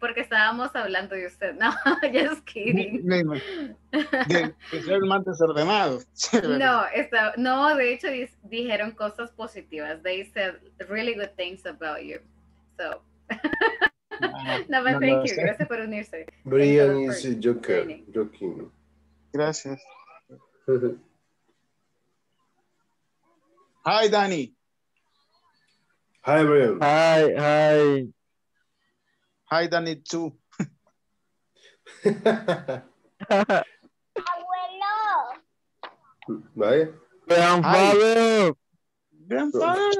porque estábamos hablando de usted. No, just kidding. De ser más desordenado. No, no, de hecho dijeron cosas positivas. They said really good things about you. So, no, but thank you. Gracias por unirse. Brian is a joking. Gracias. Hi, Danny. Hi, Brian. Hi, Danny, too. Abuelo. Bye. Grandfather. Hi. Grandfather.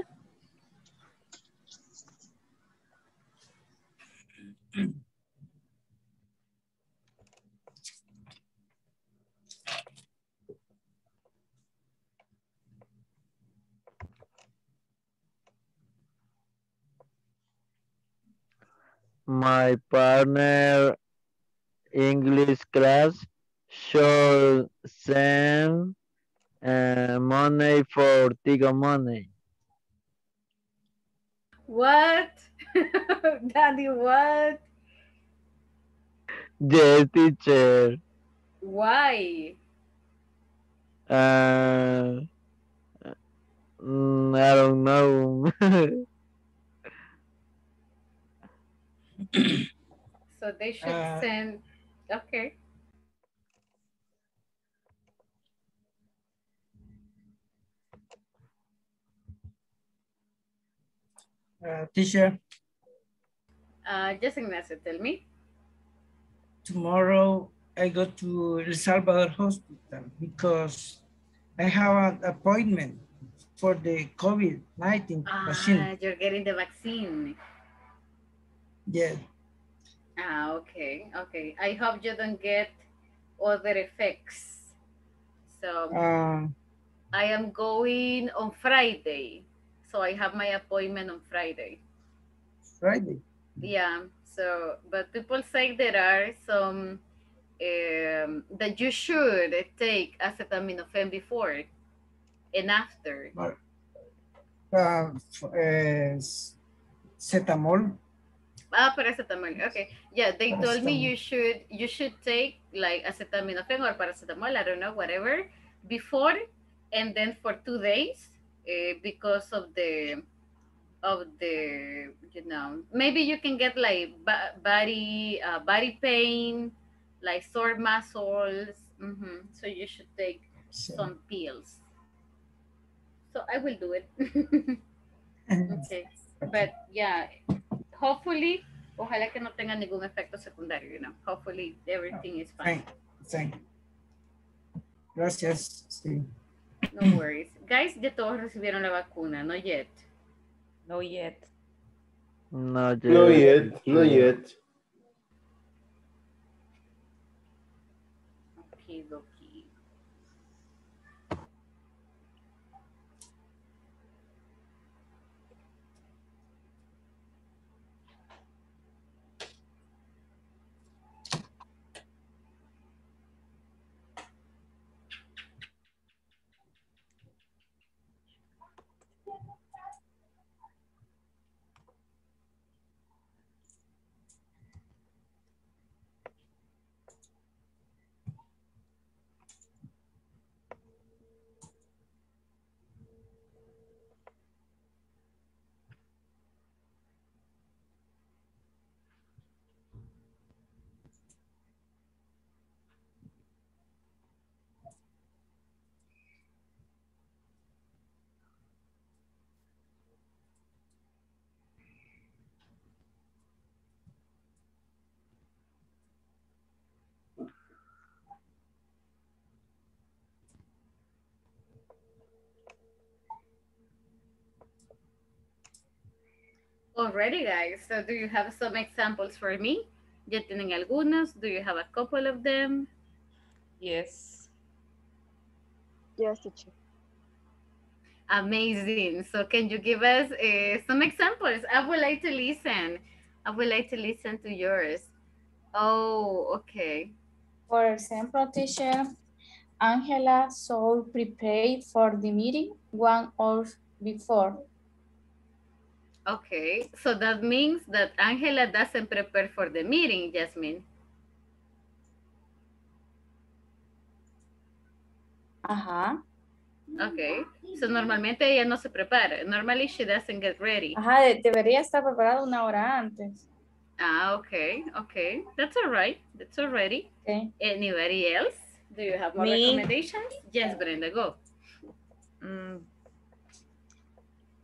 My partner English class should send money for Tigo money. What? Daddy, what? Yes, teacher. Why? I don't know. So they should send, okay. Teacher. Just Ignacio, tell me. Tomorrow I go to El Salvador Hospital because I have an appointment for the COVID-19 vaccine. You're getting the vaccine. Yeah. Okay. I hope you don't get other effects. So I am going on Friday. So I have my appointment on Friday. Friday? Yeah. So, but people say there are some that you should take acetaminophen before. and after? Cetamol. Ah, paracetamol. Okay. Yeah, they told me you should take like acetaminophen or paracetamol, I don't know, whatever, before and then for 2 days because of the you know, maybe you can get like body pain, like sore muscles. Mm-hmm. So you should take some pills. So I will do it. Okay. But yeah, hopefully, ojalá que no tenga ningún efecto secundario, you know. Hopefully everything is fine. Thank you. Gracias. Sí. No worries. Guys, ya todos recibieron la vacuna, no yet. No yet. No yet. No yet. No yet. Okay, dokie. Already, guys, so do you have some examples for me? ¿Ya tienen algunos? Do you have a couple of them? Yes. Yes, teacher. Amazing. So can you give us some examples? I would like to listen. I would like to listen to yours. Oh, okay. For example, teacher, Angela so prepared for the meeting 1 hour before. Okay, so that means that Angela doesn't prepare for the meeting, Jasmine. Uh-huh. Okay, so normalmente ella no se prepara. Normally she doesn't get ready. Ajá, debería estar preparada 1 hora antes. Ah, okay, okay. That's all right. That's already. Okay. Anybody else? Do you have more recommendations? Yes, Brenda, go.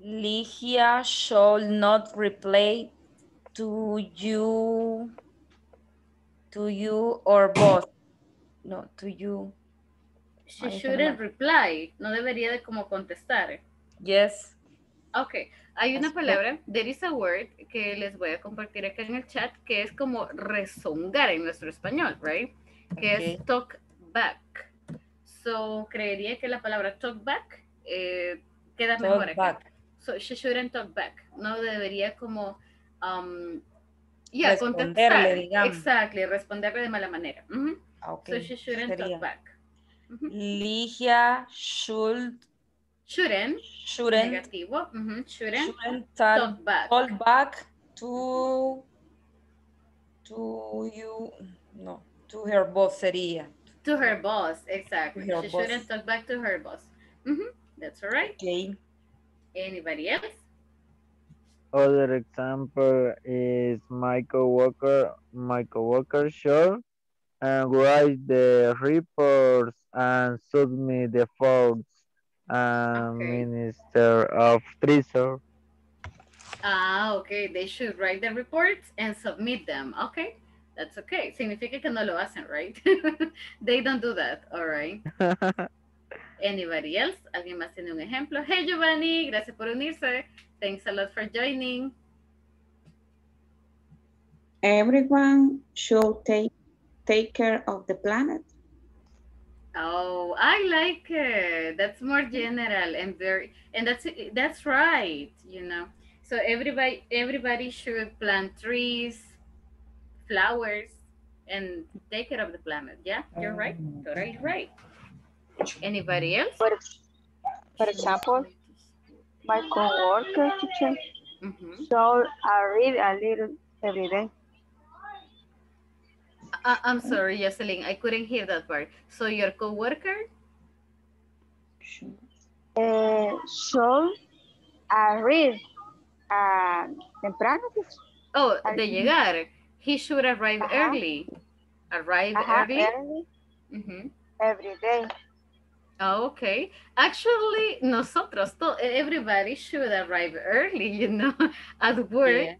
Ligia shall not reply to you or both. No, to you. She shouldn't reply. No debería de como contestar. Yes. Okay. Hay una palabra, there is a word que les voy a compartir acá en el chat que es como rezongar en nuestro español, right? Que es talk back. So, creería que la palabra talk back queda mejor acá. So she shouldn't talk back. No debería como contestar. Digamos. Exactly, responderle de mala manera. Mm-hmm. Okay. So she shouldn't talk back. Mm-hmm. Ligia shouldn't negativo. Mm-hmm. Shouldn't talk back. Talk back to you. No, to her boss sería. To her boss, exactly. Her she boss. Shouldn't talk back to her boss. Mm-hmm. That's all right. Okay. Anybody else? Other example is Michael Walker, sure. And write the reports and submit the faults and Minister of Treasury. Ah, okay. They should write the reports and submit them. Okay. That's okay. Significa que no lo hacen, right? They don't do that. All right. Anybody else? ¿Alguien más tiene un ejemplo? Hey, Giovanni, gracias por unirse. Thanks a lot for joining. Everyone should take care of the planet. Oh, I like it. That's more general and that's right, you know. So everybody should plant trees, flowers, and take care of the planet. Yeah, you're right. Totally right. Anybody else? For example, my co-worker teacher so I read a little every day. I'm sorry, Jocelyn, I couldn't hear that part. So your co-worker? So I read temprano. Oh, de llegar. He should arrive early. Arrive early? Every day. Oh, okay. Actually, nosotros, everybody should arrive early, you know, at work. Yeah.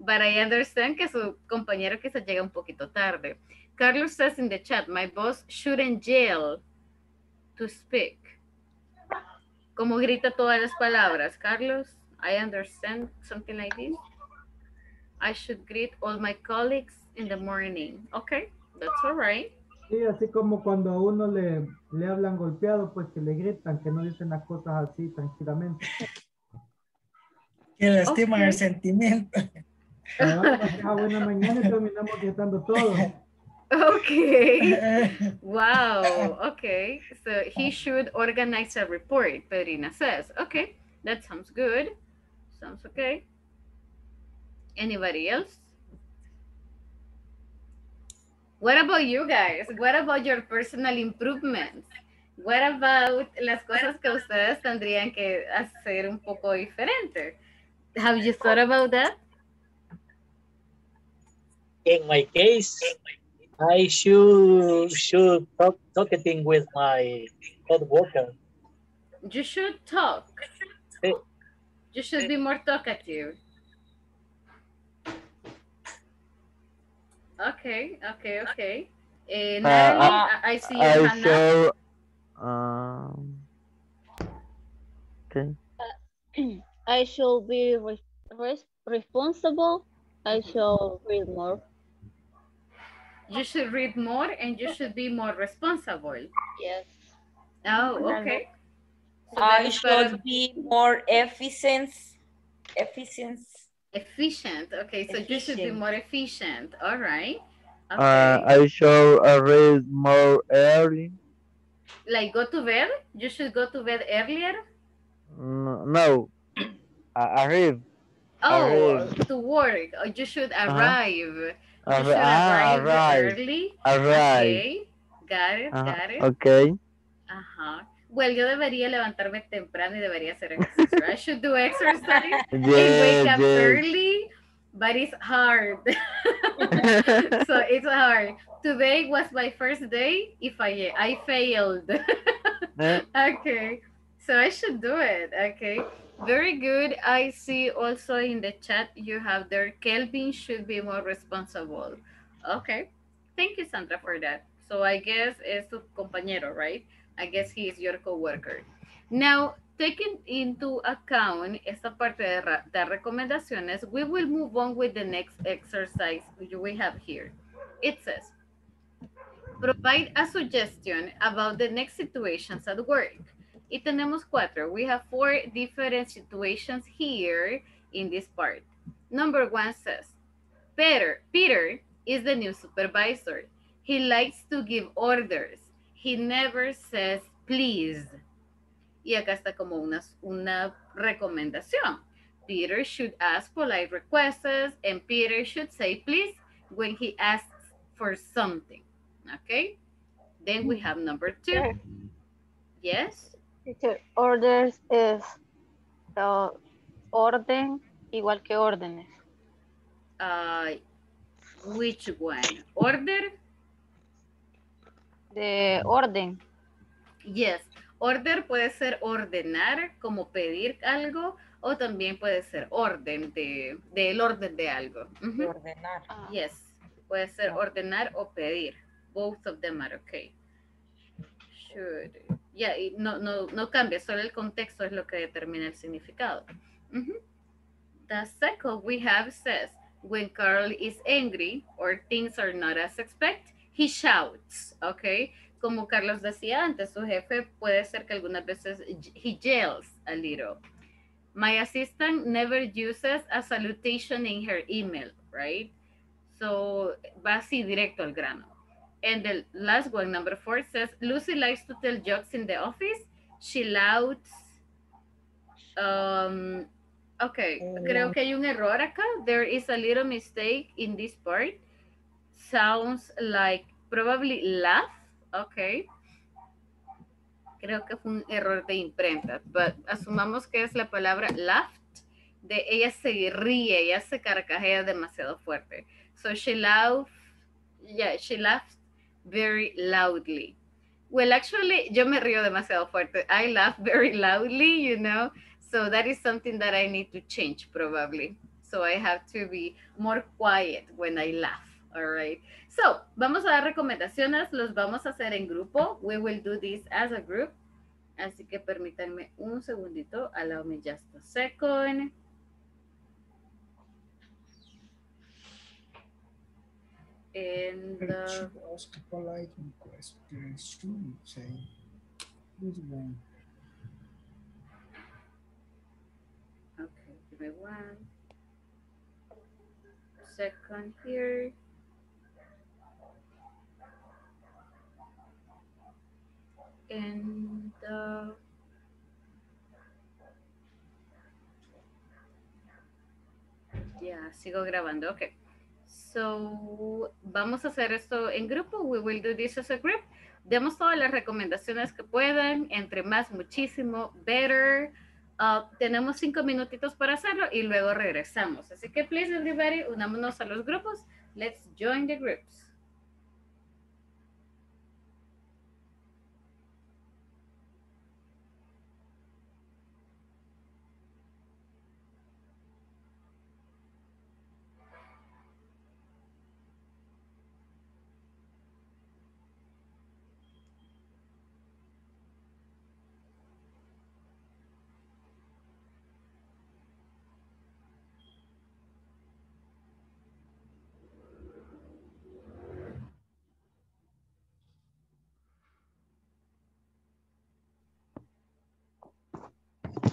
But I understand que su compañero quizás llega un poquito tarde. Carlos says in the chat, my boss shouldn't yell to speak. Como grita todas las palabras. Carlos, I understand something like this. I should greet all my colleagues in the morning. Okay, that's all right. Sí, así como cuando a uno le hablan golpeado, pues que le gritan, que no dicen las cosas así tranquilamente. Que lastiman el sentimiento. Buena mañana y terminamos gritando todos. Okay. Wow. Okay. So he should organize a report, Pedrina says. Okay. That sounds good. Sounds okay. Anybody else? What about you guys? What about your personal improvements? What about las cosas que ustedes tendrían que hacer un poco diferente? Have you thought about that? In my case, I should talking with my coworker. You should talk. You should be more talkative. Okay. I see you, Hannah. Show, okay. I should be responsible. I should read more. You should read more and you should be more responsible. Yes. Oh, okay. So I should be more efficient. Efficient. Okay, so you should be more efficient. All right. Okay. I should read more early. Like go to bed? You should go to bed earlier? No. Arrive. Oh, arrive. To work. Oh, you should arrive. You should arrive early. Okay. Got it, got it. Okay. Well, yo debería levantarme temprano y debería hacer ejercicio. I should do exercise and wake up early, but it's hard. So it's hard. Today was my first day. If I failed. Okay. So I should do it. Okay. Very good. I see also in the chat you have there, Kelvin should be more responsible. Okay. Thank you, Sandra, for that. So I guess es tu compañero, right? I guess he is your coworker. Now, taking into account esta parte de recomendaciones, we will move on with the next exercise we have here. It says, provide a suggestion about the next situations at work. Y tenemos 4. We have 4 different situations here in this part. Number 1 says, Peter is the new supervisor. He likes to give orders. He never says, please. Y acá está como una recomendación. Peter should ask polite requests and Peter should say, please, when he asks for something. Okay? Then we have number 2. Yes? Orders is orden igual que órdenes. Which one? Order? De orden. Yes. Order puede ser ordenar, como pedir algo, o también puede ser orden, del orden de algo. Ordenar. Yes. Puede ser ordenar o pedir. Both of them are okay. Should. Yeah, no cambia, solo el contexto es lo que determina el significado. The second we have says, when Carl is angry or things are not as expected, he shouts, okay? Como Carlos decía antes, su jefe puede ser que algunas veces he yells a little. My assistant never uses a salutation in her email, right? So, va así directo al grano. And the last one, number 4, says, Lucy likes to tell jokes in the office. She laughs Okay, creo que hay un error acá. There is a little mistake in this part. Sounds like probably laugh. Okay. Creo que fue un error de imprenta. But asumamos que es la palabra laughed. De ella se ríe, ella se carcajea demasiado fuerte. So she laughed. Yeah, she laughed very loudly. Well, actually, yo me río demasiado fuerte. I laugh very loudly, you know. So that is something that I need to change probably. So I have to be more quiet when I laugh. All right. So vamos a dar recomendaciones. Los vamos a hacer en grupo. We will do this as a group. Así que permítanme un segundito. Allow me just a second. And should ask polite questions to say this one. Okay, give me 1 second here. And yeah, sigo grabando. Okay. So, vamos a hacer esto en grupo. We will do this as a group. Demos todas las recomendaciones que puedan. Entre más, muchísimo, better. Tenemos 5 minutitos para hacerlo y luego regresamos. Así que, please, everybody, unámonos a los grupos. Let's join the groups.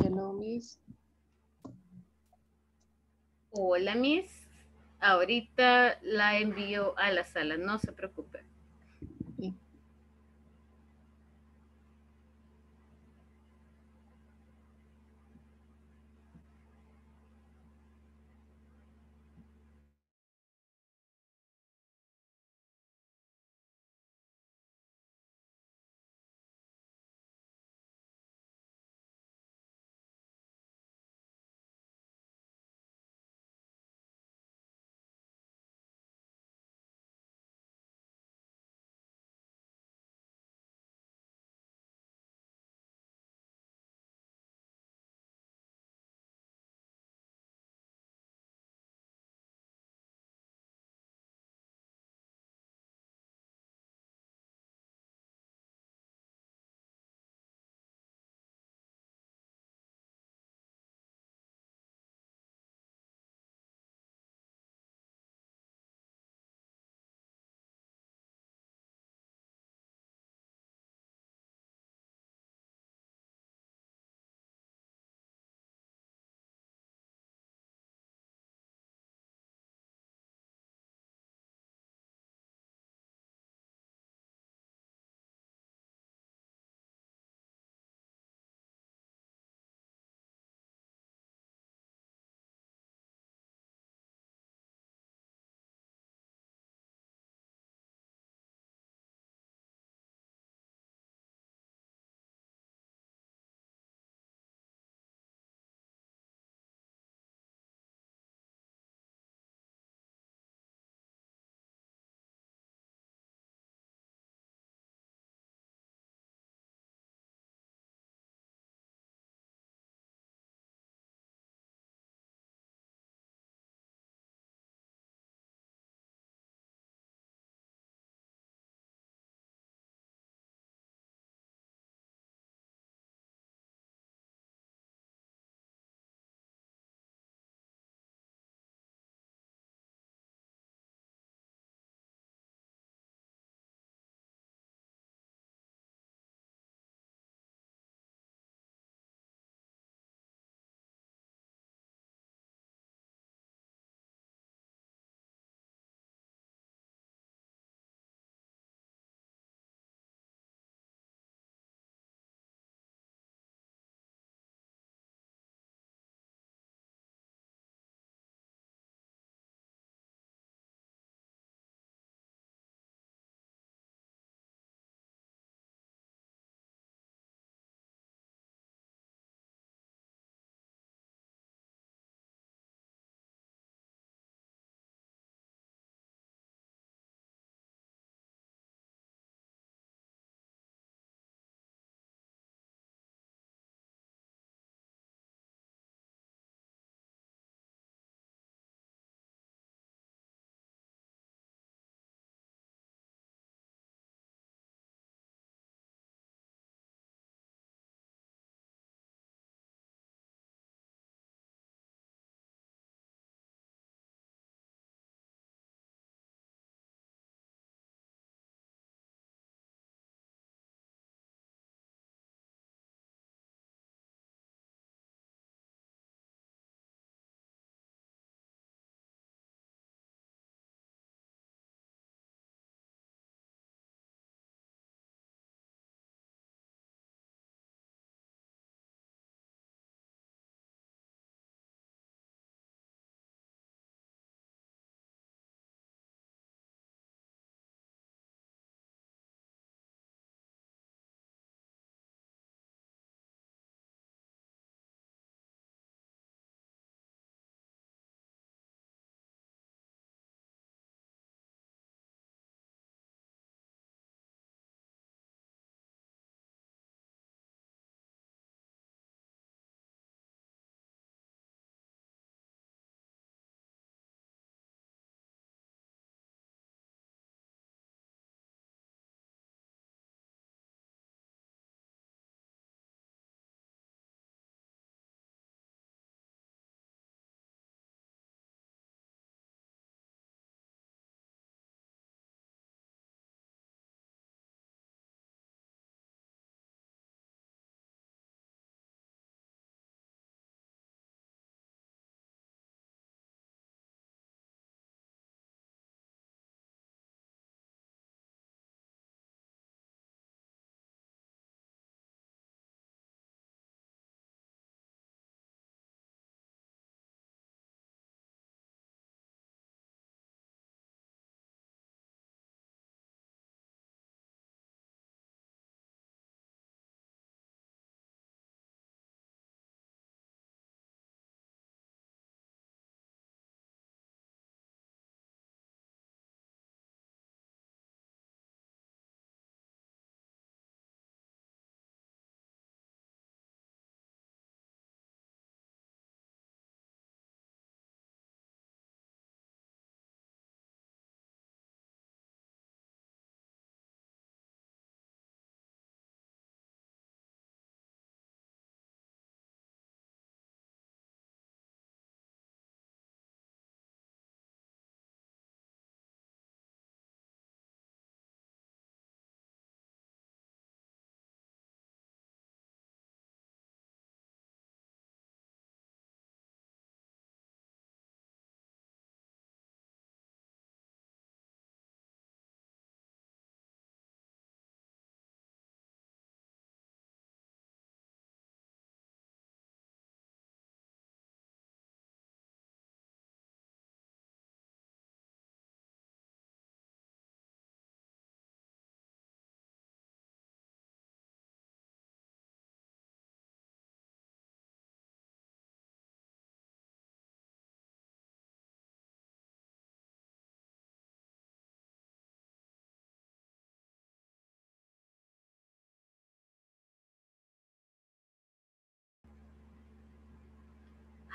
Hello, Miss. Hola, Miss. Ahorita la envío a la sala, no se preocupe. Okay.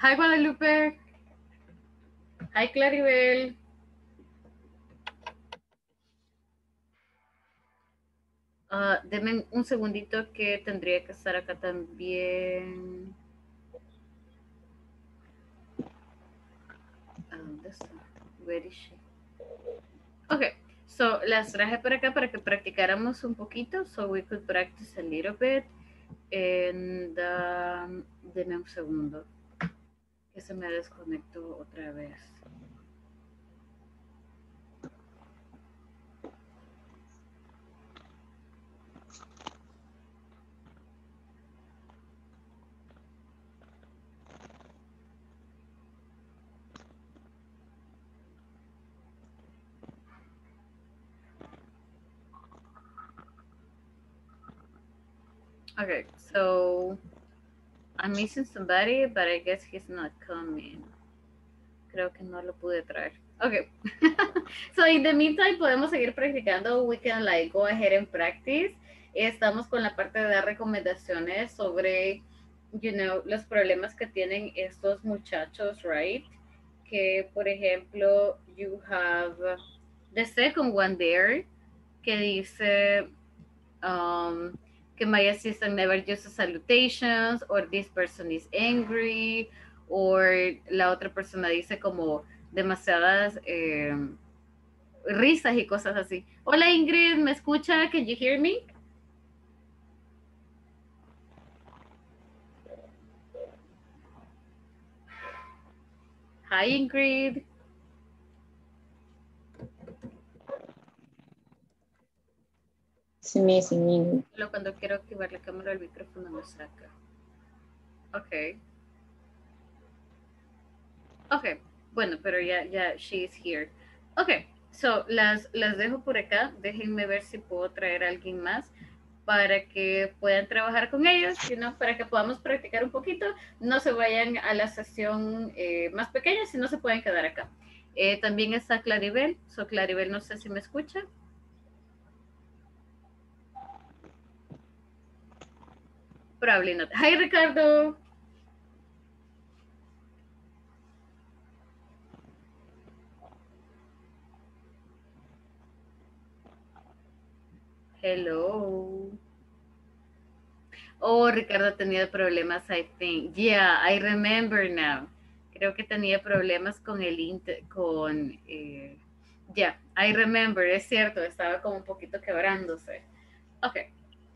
Hi, Guadalupe. Hi, Claribel. Denme un segundito que tendría que estar acá también. Where is she? Okay, so las traje para acá para que practicáramos un poquito. So we could practice a little bit. And denme un segundo. Que se me desconectó otra vez. Okay, so I'm missing somebody, but I guess he's not coming. Creo que no lo pude traer. Okay. So in the meantime, podemos seguir practicando. We can like go ahead and practice. Estamos con la parte de dar recomendaciones sobre, you know, los problemas que tienen estos muchachos, right? Que, por ejemplo, you have the second one there, que dice... my assistant never uses salutations, or this person is angry, or la otra persona dice como demasiadas risas y cosas así. Hola Ingrid, ¿me escucha? Can you hear me? Hi Ingrid. Amazing. Cuando quiero activar la cámara, el micrófono me saca. Okay. Okay. Bueno, pero ya she is here. Okay. So, las dejo por acá. Déjenme ver si puedo traer a alguien más para que puedan trabajar con ellos, sino para que podamos practicar un poquito. No se vayan a la sesión más pequeña, si no se pueden quedar acá. También está Claribel. So, Claribel, no sé si me escucha. Probably not. Hi, Ricardo. Hello. Oh, Ricardo tenía problemas, I think. Yeah, I remember now. Creo que tenía problemas con el yeah, I remember. Es cierto, estaba como un poquito quebrándose. Okay.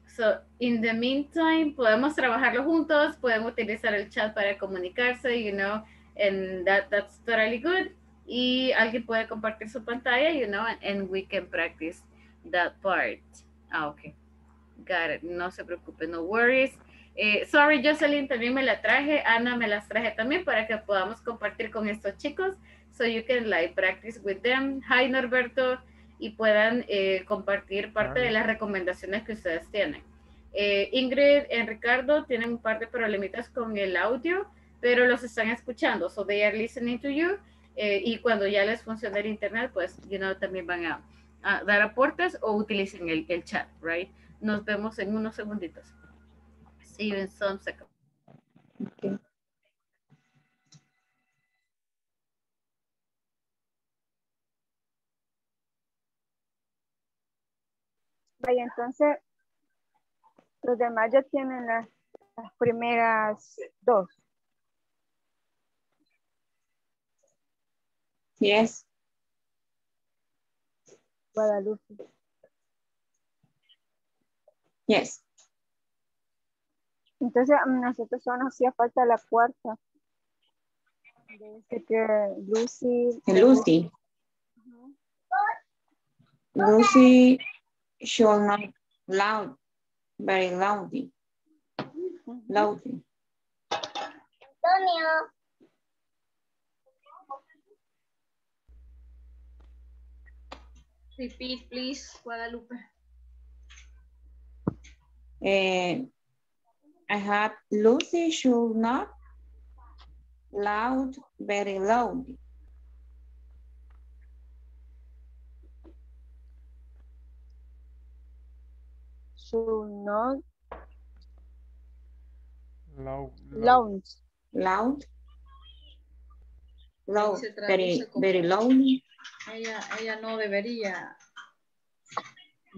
So, in the meantime, podemos trabajarlo juntos, podemos utilizar el chat para comunicarse, you know, and that's totally good. Y alguien puede compartir su pantalla, you know, and we can practice that part. Ah, okay. Got it. No se preocupe, no worries. Sorry, Jocelyn, también me la traje. Ana me las traje también para que podamos compartir con estos chicos. So you can, like, practice with them. Hi, Norberto. Y puedan compartir parte de las recomendaciones que ustedes tienen. Ingrid y Ricardo tienen un par de problemitas con el audio, pero los están escuchando, so they are listening to you, y cuando ya les funcione el internet, pues, you know, también van a dar aportes o utilicen el chat, right? Nos vemos en unos segunditos. See you in some seconds. Okay. Y entonces los demás ya tienen las primeras dos. Yes. Guadalupe. Yes. Entonces a nosotros solo nos hacía falta la cuarta. Dice que Lucy. Uh-huh. Lucy should not loud, very loudly. Loudly. Antonio. Repeat, please, Guadalupe. I have Lucy should not loud, very loudly. Should not loud. low, very, very lonely. Ella no debería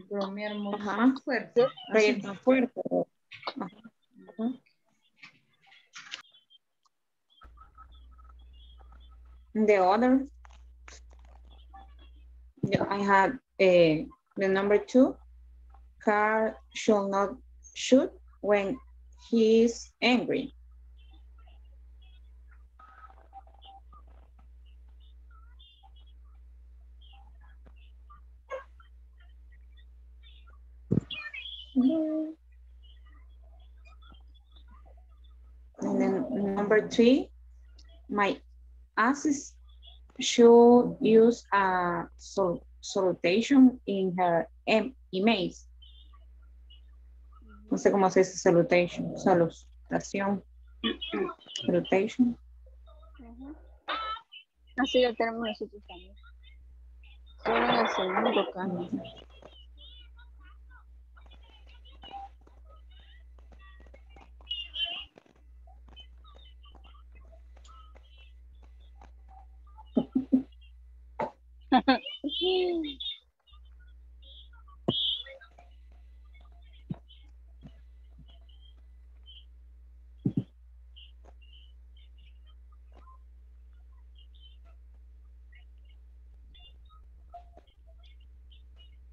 bromear muy fuerte. Reír tan fuerte. The other, I had the number 2. Carl should not shoot when he is angry. And then number 3, my assist should use a salutation in her emails. No sé cómo se dice salutation. Salutación. Salutation. Así lo tenemos nosotros también. Solo en el segundo cambio.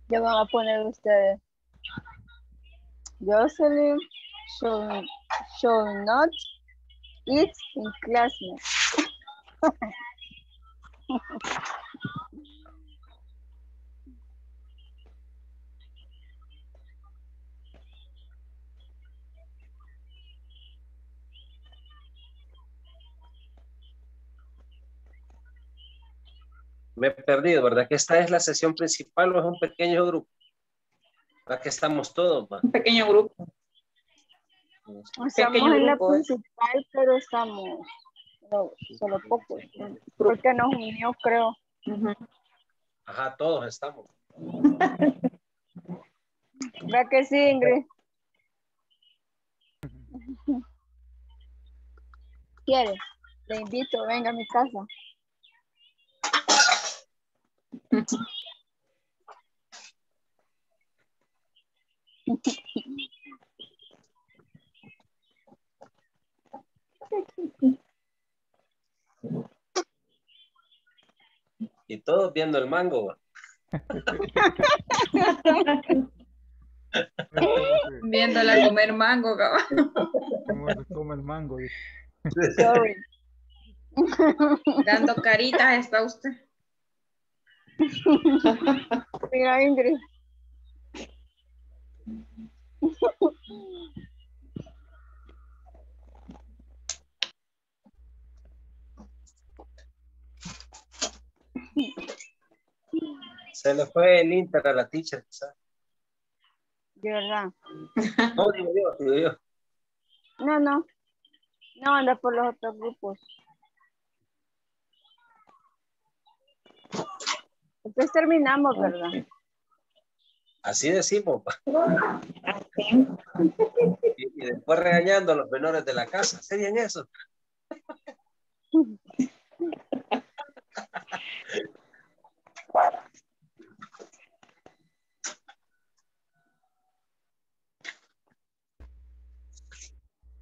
Ya van a poner ustedes. Jocelyn shall not eat in classmates. Me he perdido, ¿verdad? Que esta es la sesión principal o es un pequeño grupo. ¿Para que estamos todos? ¿Va? Un pequeño grupo. Estamos en la principal, pero estamos solo pocos. Porque nos unió, creo. Ajá, todos estamos. ¿Verdad que sí, Ingrid? ¿Quieres? Te invito, venga a mi casa. Y todos viendo el mango. Viéndola comer mango, cabrón. ¿Cómo se come el mango? Sorry. Dando caritas está usted. Mira, Ingrid. Se le fue el Inter a la teacher, ¿sabes? De verdad. No, digo yo. No, no. No anda por los otros grupos. Entonces terminamos, ¿verdad? Así decimos. Y después regañando a los menores de la casa. ¿Serían eso?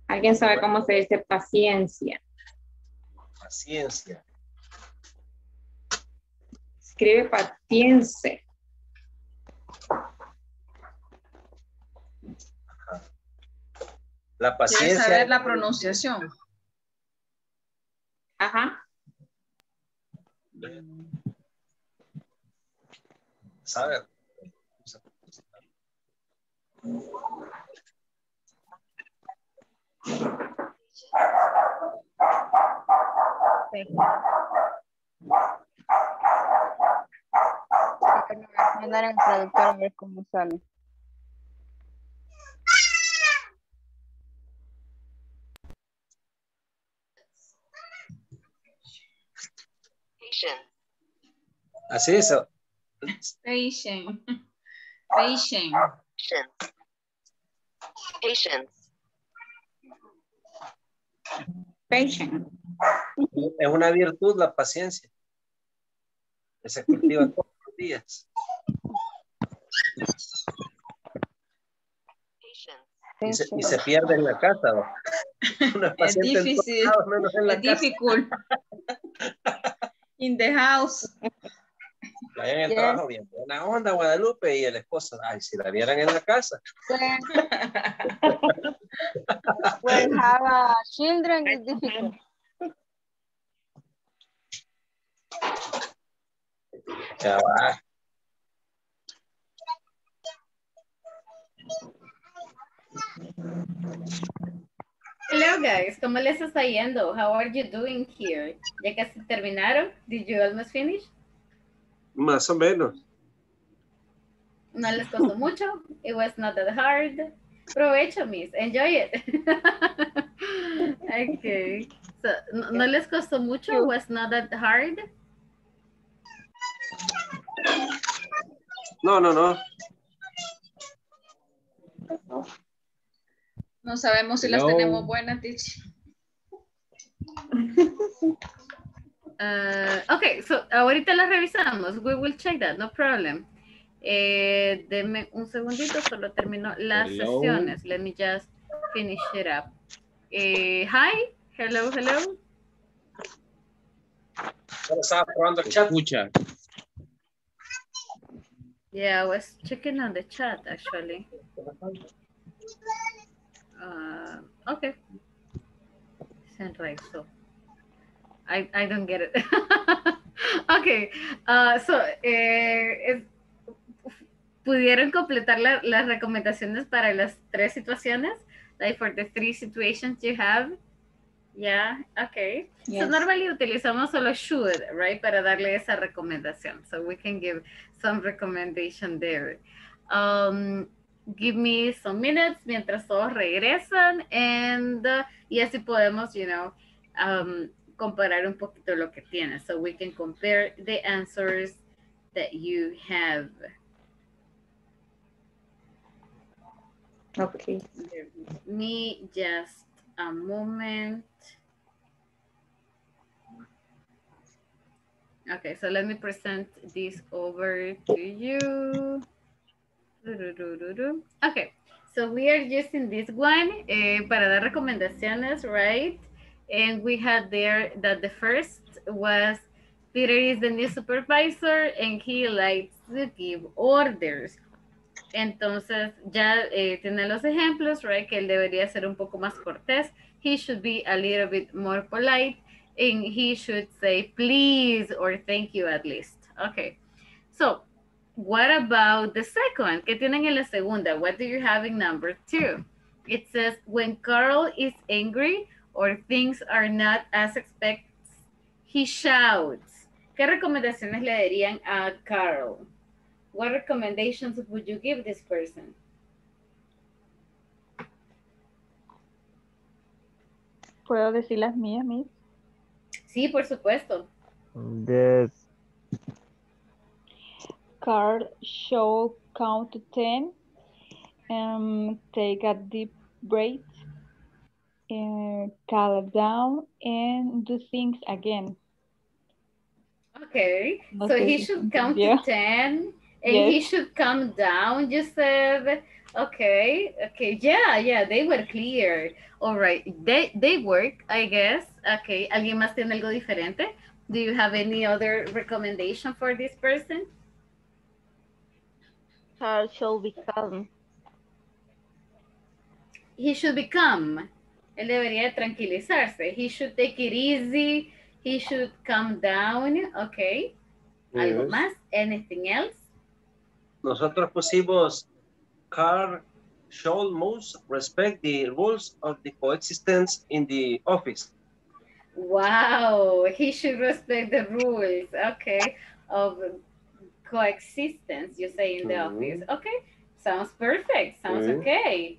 ¿Alguien sabe cómo se dice paciencia? Paciencia. Escribe paciencia. La paciencia. ¿Quieres saber la pronunciación? Ajá. Saber. Sí. Mandar al traductor a ver cómo sale. Así es. Patient. Patient. Patient. Patient. Es una virtud la paciencia. Que se cultiva todos los días. Y se pierde en la casa. ¿No? Una paciente es difícil. En todos lados, menos en la casa. Difficult. In the house. Vayan en el trabajo bien. Buena onda, Guadalupe. Y el esposo, ay, si la vieran en la casa. When have children is difficult. Ya va. Hello guys, ¿cómo les está yendo? How are you doing here? ¿Ya casi terminaron? Did you almost finish? Más o menos. No les costó mucho. It was not that hard. Provecho, miss. Enjoy it. Okay. So, ¿no les costó mucho? It was not that hard. No. No sabemos si las tenemos buenas, Tich. Okay, so ahorita las revisamos. We will check that, no problem. Deme un segundito, solo termino las sesiones. Let me just finish it up. Hi, hello. Estaba probando el chat. Yeah, I was checking on the chat, actually. Okay. Sent right, so. I don't get it. Okay. ¿Pudieron completar las recomendaciones para las tres situaciones? Like for the three situations you have? Yeah, okay. Yes. So normally utilizamos solo should, right? Para darle esa recomendación. So we can give some recommendation there. Give me some minutes mientras todos regresan and y así podemos, you know, comparar un poquito lo que tiene. So we can compare the answers that you have. Okay. Give me just a moment. Okay, so let me present this over to you. Okay, so we are using this one para dar recomendaciones, right? And we had there that the first was Peter is the new supervisor and he likes to give orders. Entonces ya tiene los ejemplos, right? Que él debería ser un poco más cortés. He should be a little bit more polite and he should say please or thank you at least. Okay, so what about the second? ¿Qué tienen en la segunda? What do you have in number two? It says when Carl is angry or things are not as expected, he shouts. ¿Qué recomendaciones le darían a Carl? What recommendations would you give this person? ¿Puedo decir las mías, Miss? Sí, por supuesto. Yes. Carl shall count to 10 and take a deep breath and calm down and do things again. Okay, no, so he should count to 10. And yes, he should come down, you said. Okay, yeah, they were clear. All right, they work, I guess. Okay, ¿alguien más tiene algo diferente? Do you have any other recommendation for this person? Carl should be calm. He should be calm. Él debería tranquilizarse. He should take it easy. He should calm down. Okay. Yes. ¿Algo más? Anything else? Nosotros pusimos Carl shall most respect the rules of the coexistence in the office. Wow, he should respect the rules, okay, of coexistence, you say, in the office. Okay, sounds perfect, sounds okay.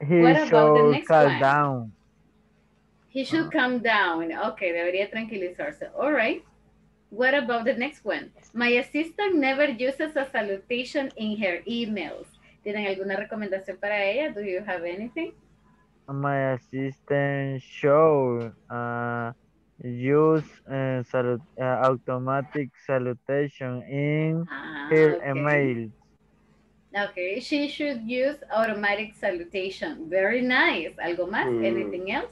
What about the next one? Down. He should calm down. Okay, debería tranquilizarse. All right. What about the next one? My assistant never uses a salutation in her emails. ¿Tienen alguna recomendación para ella? Do you have anything? My assistant show use automatic salutation in her email. Okay, she should use automatic salutation. Very nice. ¿Algo más? Anything else?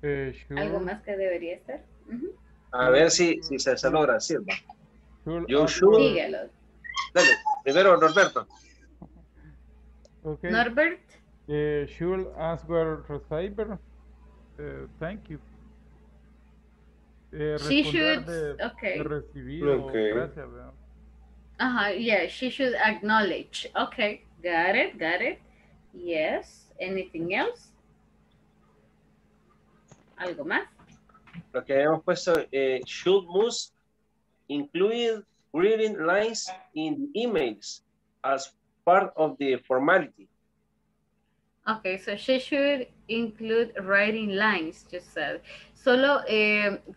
Sure. ¿Algo más que debería estar? Uh-huh. A ver si se logra, Silva. Yo sure. Dígalo. Dale, primero Norberto. Okay. Norbert. Should ask where receiver. Thank you. She should. Okay. Okay. Gracias, yeah, she should acknowledge. Okay. Got it. Got it. Yes. Anything else? ¿Algo más? Lo que habíamos puesto, should must include greeting lines in emails as part of the formality. Okay, so she should include writing lines, just said. Solo,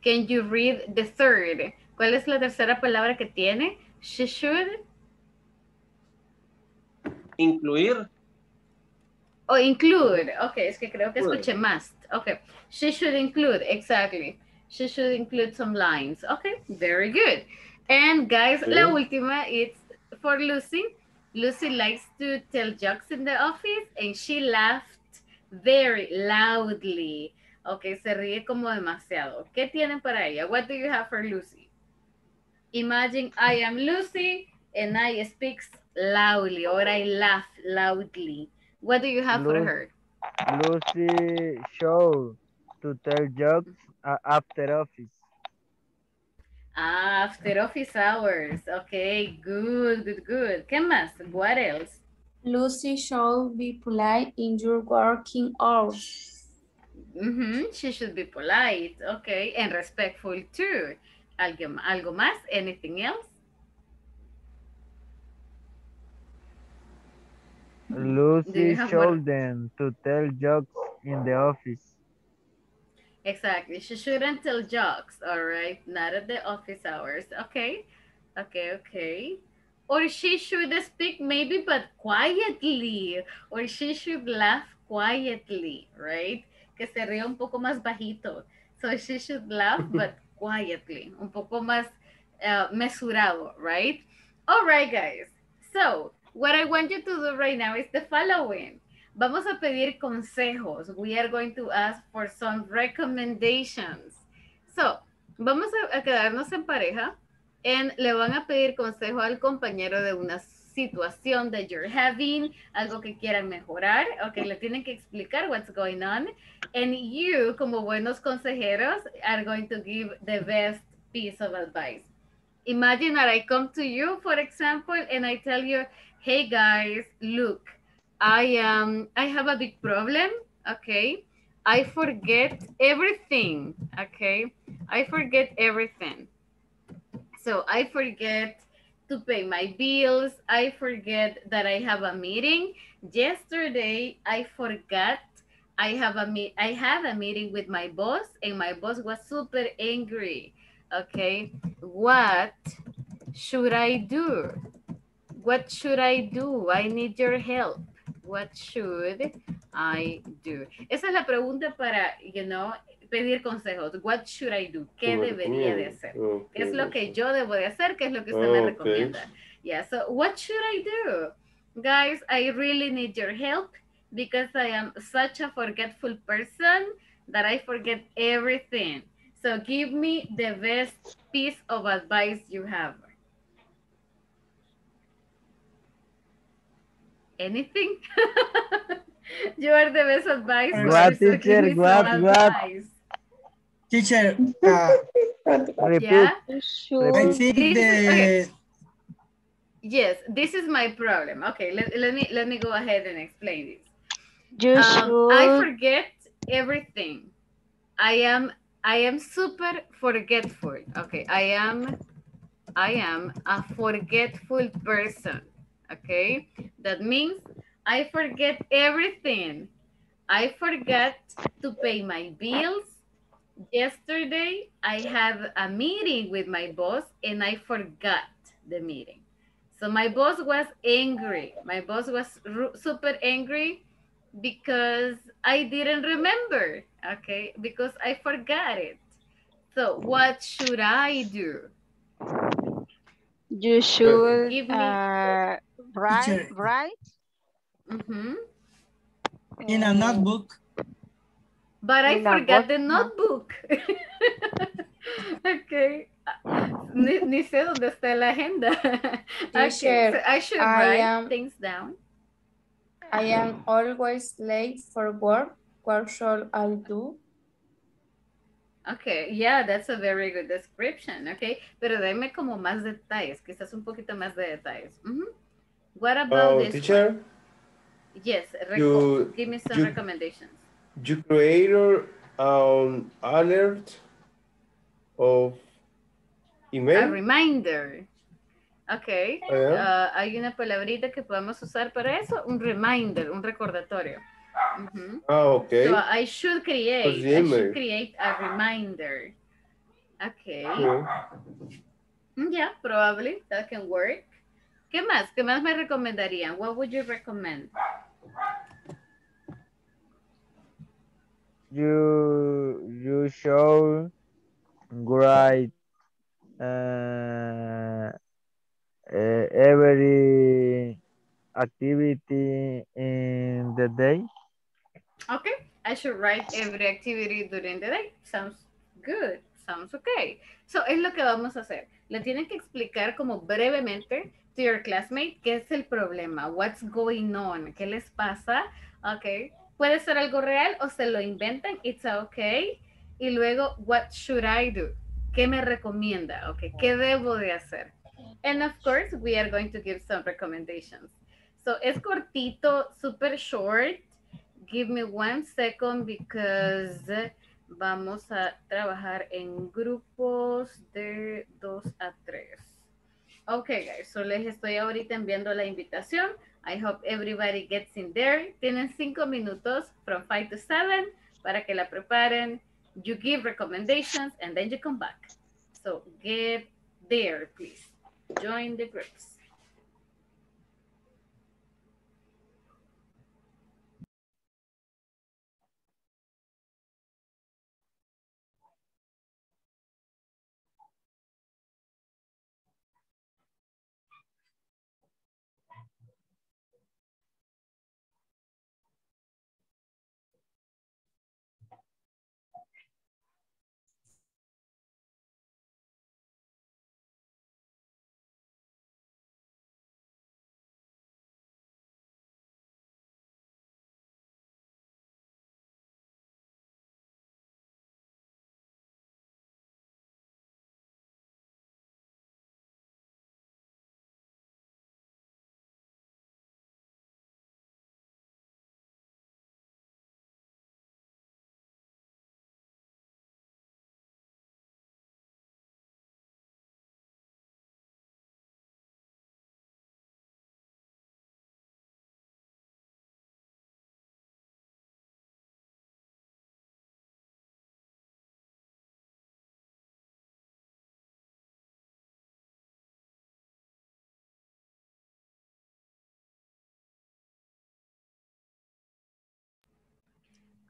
can you read the third? ¿Cuál es la tercera palabra que tiene? She should... Incluir. Oh, include. Okay, es que creo que escuché must. Okay, she should include, exactly. She should include some lines. Okay, very good. And guys, la última, it's for Lucy. Lucy likes to tell jokes in the office and she laughed very loudly. Okay, se ríe como demasiado. ¿Qué tienen para ella? What do you have for Lucy? Imagine I am Lucy and I speak loudly or I laugh loudly. What do you have for her? Lucy showed to tell jokes after office. After office hours. Okay, good, good, good. ¿Qué más? What else? Lucy should be polite in your working hours. Mm-hmm. She should be polite. Okay, and respectful too. ¿Algo más? Anything else? Lucy showed them to tell jokes in the office. Exactly. She shouldn't tell jokes, all right? Not at the office hours. Okay. Okay, okay. Or she should speak maybe, but quietly. Or she should laugh quietly, right? Que se ría un poco más bajito. So she should laugh, but quietly. Un poco más mesurado, right? All right, guys. So, what I want you to do right now is the following. Vamos a pedir consejos. We are going to ask for some recommendations. So, vamos a quedarnos en pareja. And le van a pedir consejo al compañero de una situación that you're having, algo que quieran mejorar. Okay, le tienen que explicar what's going on. And you, como buenos consejeros, are going to give the best piece of advice. Imagine that I come to you, for example, and I tell you, hey guys, look. I have a big problem, okay? I forget everything, okay? I forget everything. So I forget to pay my bills. I forget that I have a meeting. Yesterday, I forgot I had a meeting with my boss and my boss was super angry, okay? What should I do? What should I do? I need your help. What should I do? Esa es la pregunta para, you know, pedir consejos. What should I do? ¿Qué debería de hacer? Okay. ¿Qué es lo que yo debo de hacer? ¿Qué es lo que usted me recomienda? Yeah, so what should I do? Guys, I really need your help because I am such a forgetful person that I forget everything. So give me the best piece of advice you have. Anything? You are the best advice. What, teacher? What? Teacher, repeat. Sure. I think yes, this is my problem. Okay, let me go ahead and explain this. I forget everything. I am super forgetful. Okay, I am a forgetful person. Okay, that means I forget everything. I forgot to pay my bills. Yesterday, I had a meeting with my boss and I forgot the meeting. So my boss was angry. My boss was super angry because I didn't remember, okay? Because I forgot it. So what should I do? You should give me write mm-hmm. in a notebook. But I forgot the notebook. Okay. Ni sé dónde está la agenda. I should write things down. I am always late for work. What shall I do? Okay, yeah, that's a very good description, okay? Pero deme como más detalles, quizás un poquito más de detalles. Mm-hmm. What about this teacher? One? Yes, give me some recommendations. You created an alert of email? A reminder. Okay, hay una palabrita que podemos usar para eso, un reminder, un recordatorio. Mm-hmm. Oh, okay. So I should create a reminder. Okay. Yeah, probably that can work. ¿Qué más? ¿Qué más me recomendarían? What would you recommend? You should write every activity in the day. Okay, I should write every activity during the day. Sounds good, sounds okay. So, es lo que vamos a hacer. Le tienen que explicar como brevemente to your classmate qué es el problema, what's going on, qué les pasa, okay. Puede ser algo real o se lo inventan, it's okay. Y luego, what should I do? ¿Qué me recomienda? Okay, ¿qué debo de hacer? And of course, we are going to give some recommendations. So, es cortito, super short. Give me 1 second because vamos a trabajar en grupos de 2 a 3. Okay, guys, so les estoy ahorita enviando la invitación. I hope everybody gets in there. Tienen 5 minutos from 5 to 7 para que la preparen. You give recommendations and then you come back. So get there, please. Join the groups.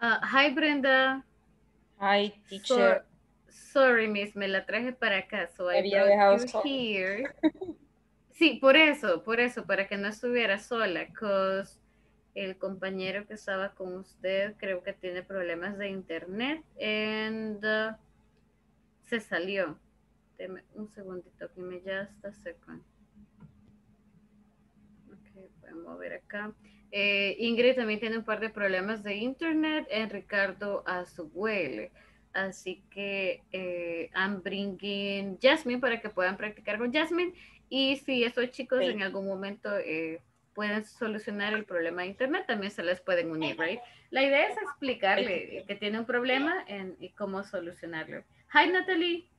Hi, Brenda. Hi, teacher. Sorry, miss, me la traje para acá. So I brought you here. Sí, por eso, para que no estuviera sola. Because el compañero que estaba con usted creo que tiene problemas de internet. And se salió. Deme un segundito. Give me just a second. Ok, voy a mover acá. Ingrid también tiene un par de problemas de internet and Ricardo as well. Así que I'm bringing Jasmine para que puedan practicar con Jasmine. Y si esos chicos en algún momento pueden solucionar el problema de internet, también se les pueden unir, right? La idea es explicarle que tiene un problema y cómo solucionarlo. Hi, Natalie.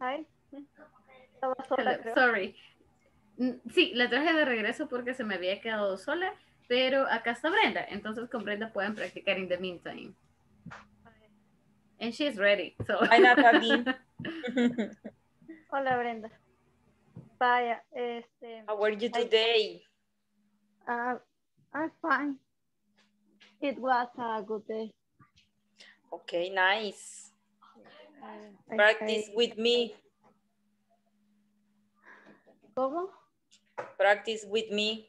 Hi. Hello, sorry. Sí, la traje de regreso porque se me había quedado sola, pero acá está Brenda. Entonces con Brenda pueden practicar in the meantime. And she's ready. So. Hola, Brenda. Vaya, how are you today? I'm fine. It was a good day. Okay, nice. Practice with me. ¿Cómo? Practice with me.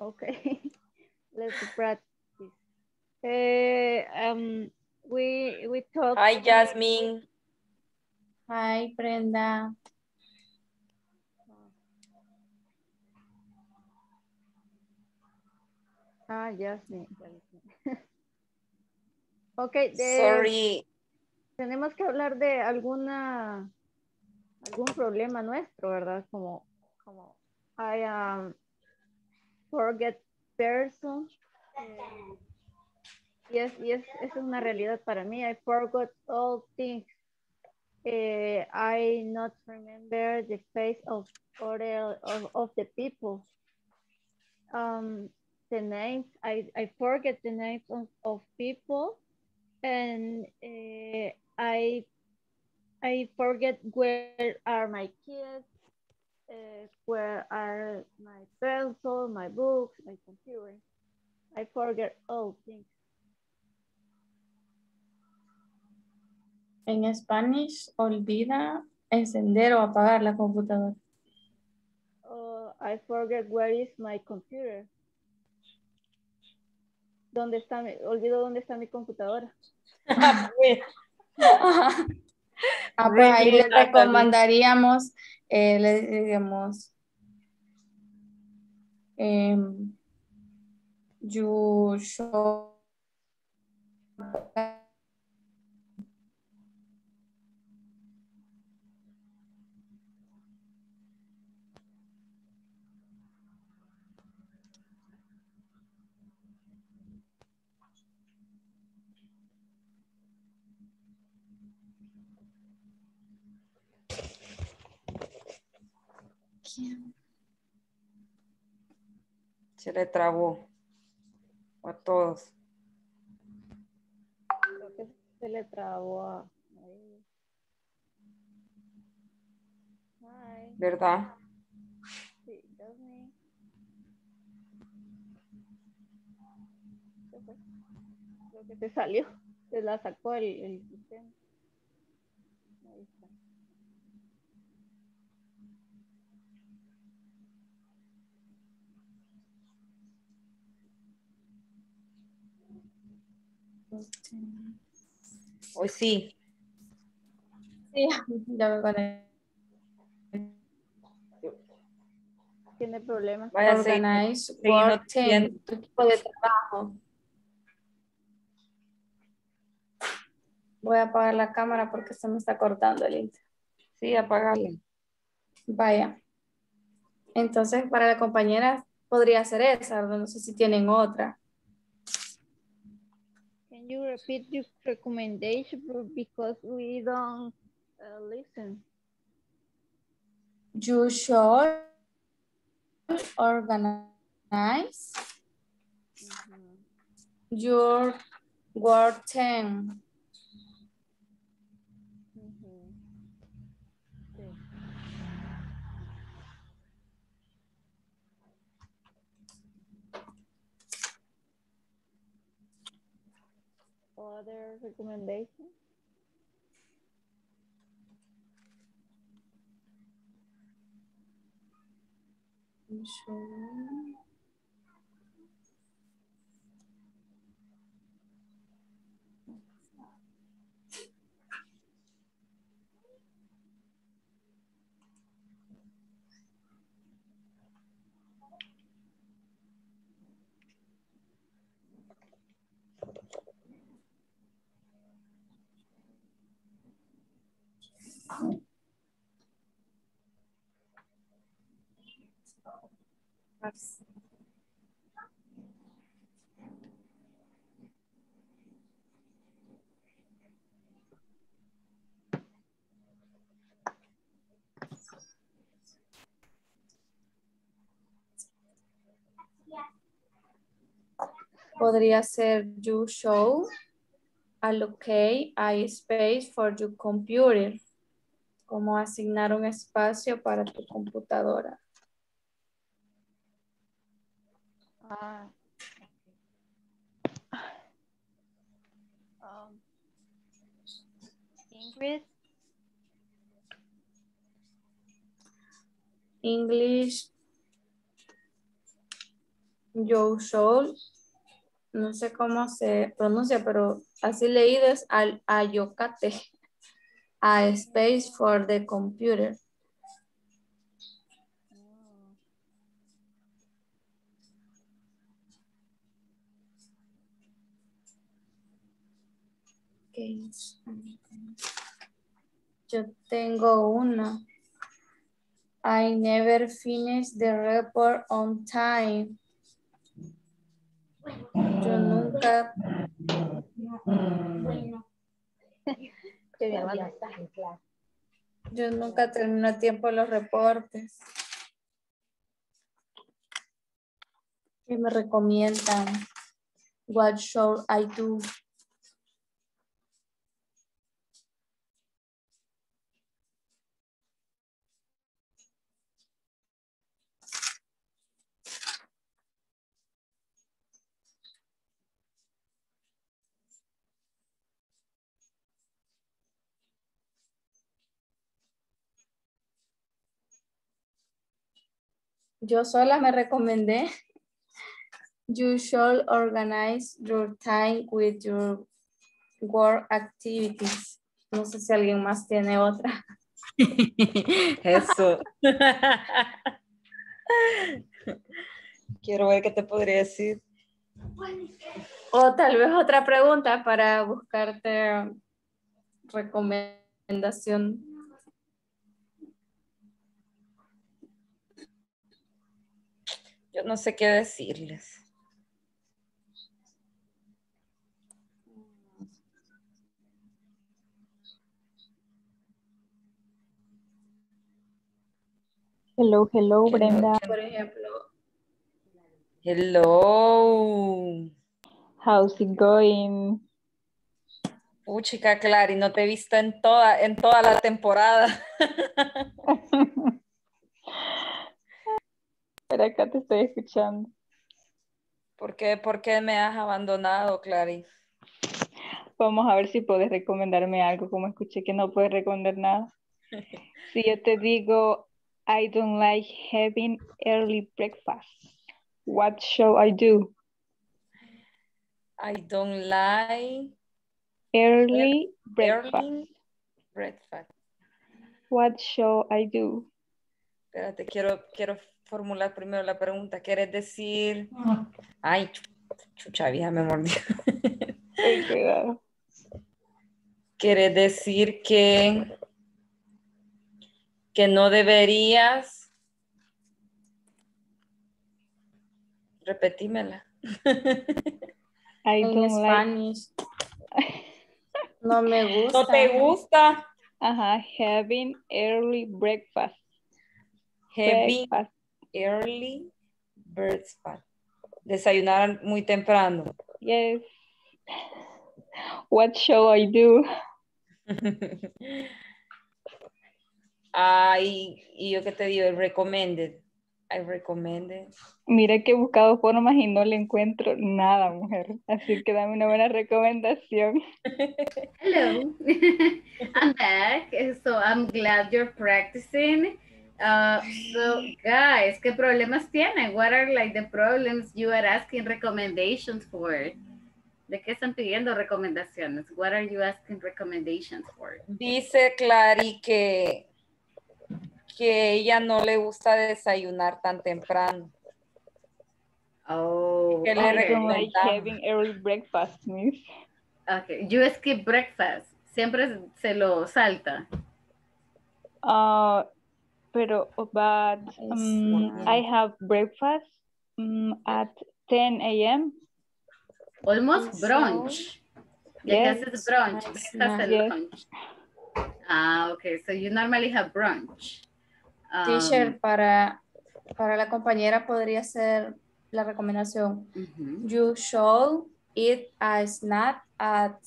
Okay. Let's practice. We talked. Hi, Jasmine. Hi, Brenda. Ah, Jasmine. Okay. Sorry. Tenemos que hablar de algún problema nuestro, ¿verdad? Como I am forget person. Yes, esa es una realidad para mí. I forgot all things. I not remember the face of the people. The names, I forget the names of people, and I forget where are my kids, where are my pencil, my books, my computer. I forget all things. En Spanish, olvida encender o apagar la computadora. I forget where is my computer. Olvido dónde está mi computadora. Pues ahí les recomendaríamos, les digamos, you should se le trabó a todos. Creo que se le trabó a Hi. ¿Verdad? Sí, Jasmine. Creo que te salió. Se la sacó el sistema. Ahí está. Hoy sí. Sí, ya me conecté. Tiene problemas. Vaya, organize work team, tu equipo de trabajo. Voy a apagar la cámara porque se me está cortando el internet. Sí, apágale. Vaya. Entonces, para la compañera podría ser esa, no sé si tienen otra. You repeat your recommendation because we don't listen. You should organize your work team. Other recommendation? Podría ser you show allocate a space for your computer. Como asignar un espacio para tu computadora. Ah, read? English, yo soul, no sé cómo se pronuncia, pero así leído es al ayocate, a space for the computer. Okay. Yo tengo una. I never finished the report on time. Yo nunca. Yo nunca termino a tiempo los reportes. ¿Qué me recomiendan? What should I do? Yo sola me recomendé. You should organize your time with your work activities. No sé si alguien más tiene otra. Eso. Quiero ver qué te podría decir. O tal vez otra pregunta para buscarte recomendación. Yo no sé qué decirles. Hello, hello, Brenda. Por ejemplo. Hello. How's it going? Uy, chica Clary, no te he visto en toda la temporada. Pero acá te estoy escuchando. ¿Por qué me has abandonado, Clary? Vamos a ver si puedes recomendarme algo, como escuché que no puedes recomendar nada. Si yo te digo, I don't like having early breakfast. What shall I do? I don't like early breakfast. What shall I do? Espérate, quiero formular primero la pregunta. ¿Quieres decir? Ay, chucha vieja, me mordió. Cuidado. ¿Quieres decir que no deberías? Repetímela. I don't Spanish. Like... No me gusta. No te gusta. Ajá, having early breakfast. Having breakfast. Early breakfast. Desayunar muy temprano. Yes. What shall I do? Y yo que te digo, I recommended. Mira que he buscado formas y no le encuentro nada, mujer. Así que dame una buena recomendación. Hello. I'm back. So I'm glad you're practicing. So guys, ¿qué problemas tienen? What are like the problems you are asking recommendations for? ¿De qué están pidiendo recomendaciones? What are you asking recommendations for? Dice Clary que ella no le gusta desayunar tan temprano. Oh, ¿qué le recomiendan? Having early breakfast, miss. Okay, you skip breakfast. Siempre se lo salta. I have breakfast at 10 a.m. Almost brunch. Yes, it's brunch. Breakfast and lunch. Ah, okay. So you normally have brunch. Teacher, para la compañera podría ser la recomendación. Uh-huh. You should eat a snack at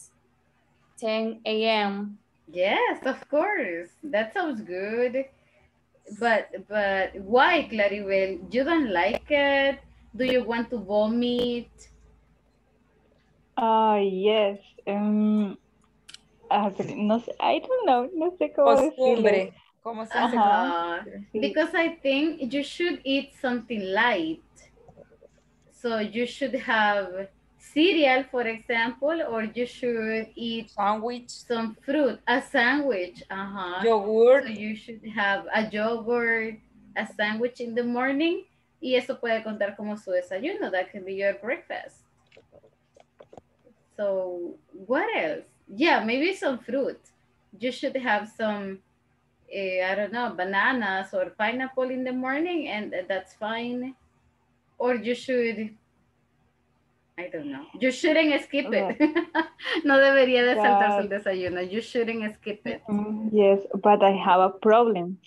10 a.m. Yes, of course. That sounds good. But why, Claribel? You don't like it? Do you want to vomit? Yes. no sé, I don't know, no sé cómo decirlo. ¿Cómo se hace? Sí. Because I think you should eat something light. So you should have cereal, for example, or you should eat sandwich, some fruit, a sandwich, yogurt. So you should have a yogurt, a sandwich in the morning, y eso puede contar como su desayuno. That can be your breakfast. So what else? Yeah, maybe some fruit. You should have some, I don't know, bananas or pineapple in the morning, and that's fine. Or you should, I don't know. You shouldn't skip it. No debería de saltarse el desayuno. You shouldn't skip it. Yes, but I have a problem.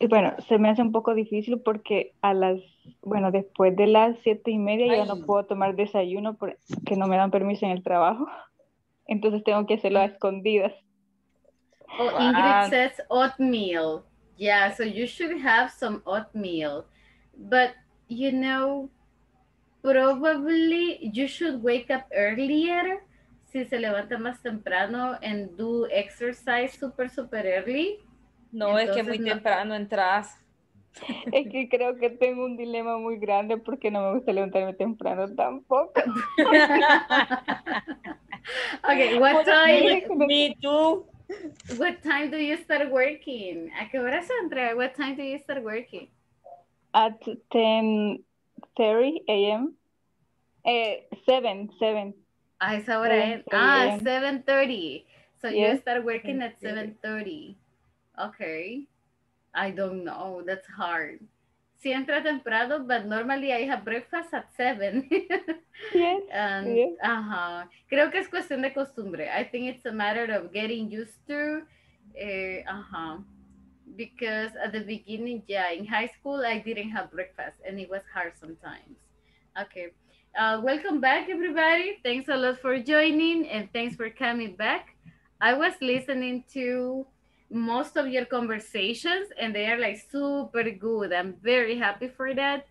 Bueno, se me hace un poco difícil porque a las, bueno, después de las 7:30 ya no puedo tomar desayuno porque no me dan permiso en el trabajo. Entonces tengo que hacerlo a escondidas. Oh, Ingrid says oatmeal. Yeah, so you should have some oatmeal. But, you know, probably you should wake up earlier. Si se levanta más temprano and do exercise super, super early. No, entonces, es que muy temprano entras. Es que creo que tengo un dilema muy grande porque no me gusta levantarme temprano tampoco. Okay, what time? Me too. What time do you start working? ¿A qué hora se entra? What time do you start working? At 10:30 a.m. 7. A esa hora es. 7:30. So yes, you start working at 7:30. Okay. I don't know. That's hard. Si entra temprano, but normally I have breakfast at 7. Yes. Yes. Creo que es cuestión de costumbre. I think it's a matter of getting used to. Because at the beginning, yeah, in high school, I didn't have breakfast and it was hard sometimes. Okay. Welcome back, everybody. Thanks a lot for joining and thanks for coming back. I was listening to most of your conversations and they are like super good. I'm very happy for that.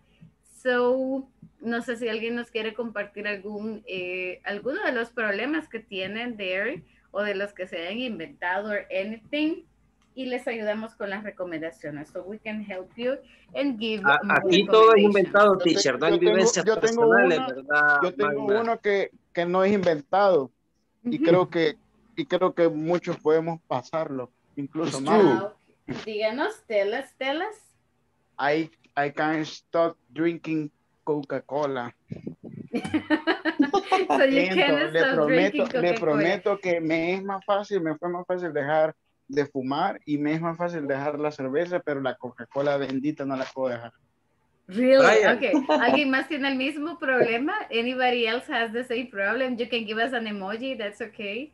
So, no sé si alguien nos quiere compartir algún, alguno de los problemas que tienen there o de los que se hayan inventado or anything. Y les ayudamos con las recomendaciones. So we can help you and give aquí todo es inventado, teacher. No hay vivencias personales, ¿verdad? Yo tengo uno que no es inventado. Y creo que muchos podemos pasarlo. Incluso más. Díganos, telas. I can't stop drinking Coca-Cola. So you can't stop drinking Coca-Cola. Le prometo que me fue más fácil dejar de fumar y me es más fácil dejar la cerveza, pero la Coca-Cola bendita no la puedo dejar. Really? Brian. Okay. ¿Alguien más tiene el mismo problema? Anybody else has the same problem? You can give us an emoji, that's okay.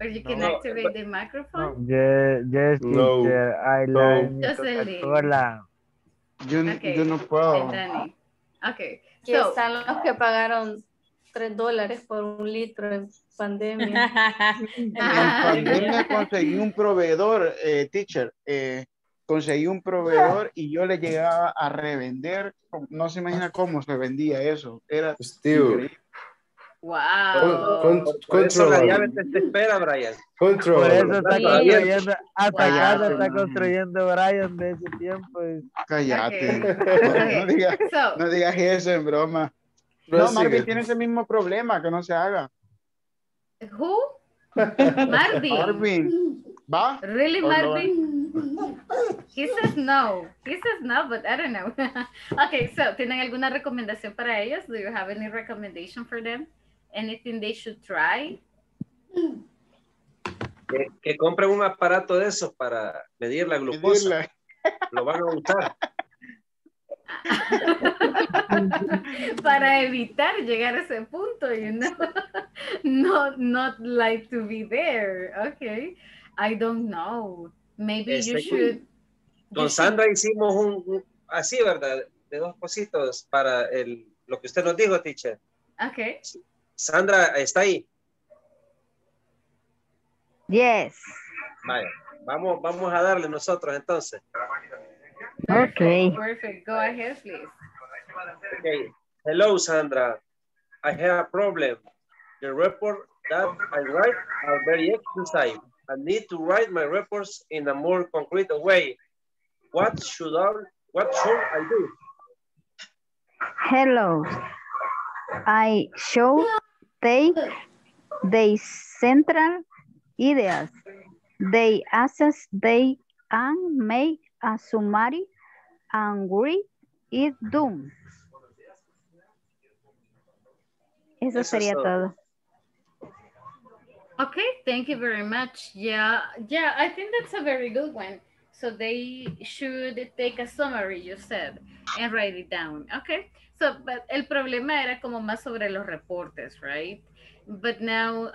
Or you can activate the microphone. Yes, teacher, I like Coca-Cola. Yo no puedo. Okay. Que están los que pagaron $3 por un litro en pandemia. En pandemia conseguí un proveedor, teacher. Conseguí un proveedor y yo le llegaba a revender. No se imagina cómo se vendía eso. Era Steve. Wow. Por eso la llave te espera, Brian. Control. Por eso está construyendo, Brian de ese tiempo. Y... Cállate. Okay. No digas eso en broma. No, Marvin tiene ese mismo problema, que no se haga. Who? Marvin. ¿Va? Really, Marvin? No? He says no, but I don't know. Okay, so, ¿tienen alguna recomendación para ellos? Do you have any recommendation for them? Anything they should try? Que compren un aparato de esos para medir la glucosa. Lo van a usar. Para evitar llegar a ese punto, you know, not like to be there. Okay, I don't know. Maybe you should. Con Sandra hicimos un así, ¿verdad? De dos cositos para lo que usted nos dijo, teacher. Okay. Sandra, ¿está ahí? Yes. Vaya, vamos a darle nosotros entonces. Okay. Perfect. Go ahead, please. Okay. Hello, Sandra. I have a problem. The report that I write are very extensive. I need to write my reports in a more concrete way. What should I do? Hello. I should take the central ideas, they assess they and make a summary and read it down. Eso sería todo. Okay, thank you very much. Yeah, I think that's a very good one. So they should take a summary, you said, and write it down. Okay, so but el problema era como más sobre los reportes, right? But now,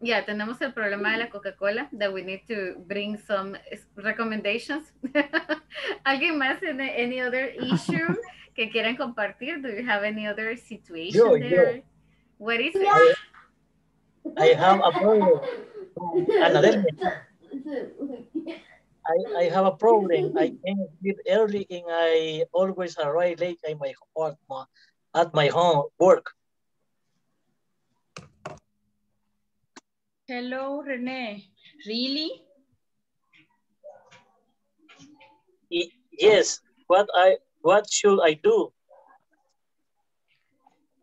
yeah, tenemos el problema de la Coca-Cola that we need to bring some recommendations. ¿Alguien más en any other issue que quieran compartir? Do you have any other situation there? What is it? I have a problem. I have a problem. I can't sleep early and I always arrive late at my home work. Hello, Renee. Really? Yes. What should I do?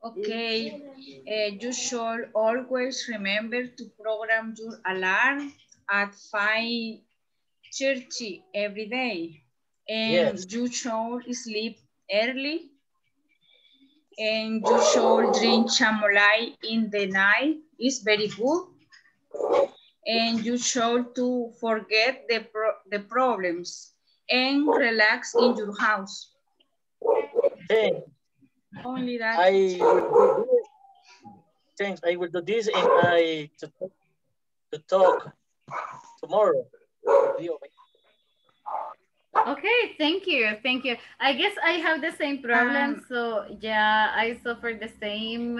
Okay, you should always remember to program your alarm at 5:30 every day. And you should sleep early. And you should drink chamomile in the night. It's very good. And you should to forget the problems and relax in your house. Thanks. Only that. Thanks. I will do this and I to talk tomorrow. Okay, thank you. Thank you. I guess I have the same problem. So yeah, I suffer the same.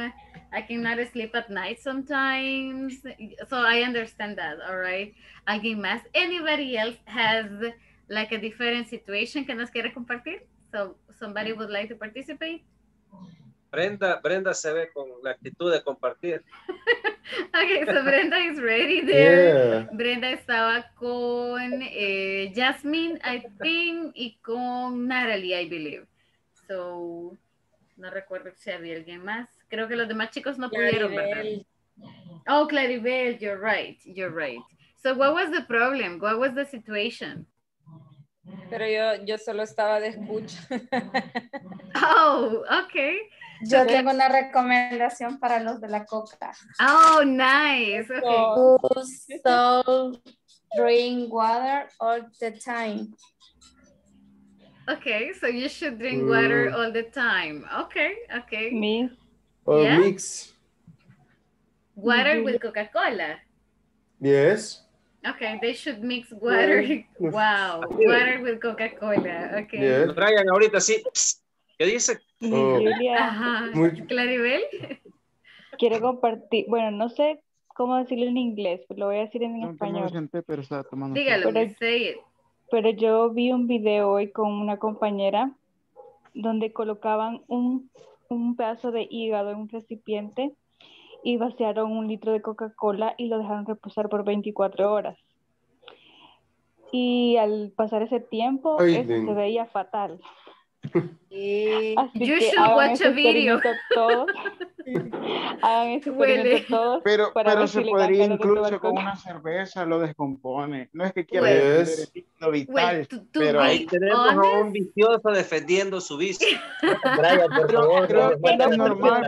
I cannot sleep at night sometimes. So I understand that, all right? Alguien más, anybody else has like a different situation que nos quiera compartir? So somebody would like to participate? Brenda se ve con la actitud de compartir. Okay, so Brenda is ready there. Yeah. Brenda estaba con Jasmine, I think, y con Natalie, I believe. So, no recuerdo si había alguien más. Creo que los demás chicos no pudieron, ¿verdad? Oh, Claribel, you're right, you're right. So, what was the problem? What was the situation? Pero yo solo estaba de escucha. Oh, okay. Yo tengo una recomendación para los de la coca. Oh, nice. Okay. So, drink water all the time. Okay, so you should drink water all the time. Okay, okay. Me? Or mix. Water with Coca-Cola? Yes. Okay, they should mix water. Wow, water with Coca-Cola. Okay. Yes. Brian, ahorita sí. ¿Qué dice? Ajá. Claribel. Quiero compartir. Bueno, no sé cómo decirlo en inglés, pero lo voy a decir en español. Dígalo, pero yo vi un video hoy con una compañera donde colocaban un pedazo de hígado en un recipiente y vaciaron 1 litro de Coca-Cola y lo dejaron reposar por 24 horas. Y al pasar ese tiempo, se veía fatal. Así you should watch a video. Hagan ese experimento todos. Pero se podría incluso con una cerveza, lo descompone. No es que quiera decir lo vital, pero ahí tenemos a un vicioso defendiendo su vicio. Brian, por favor. Creo que es normal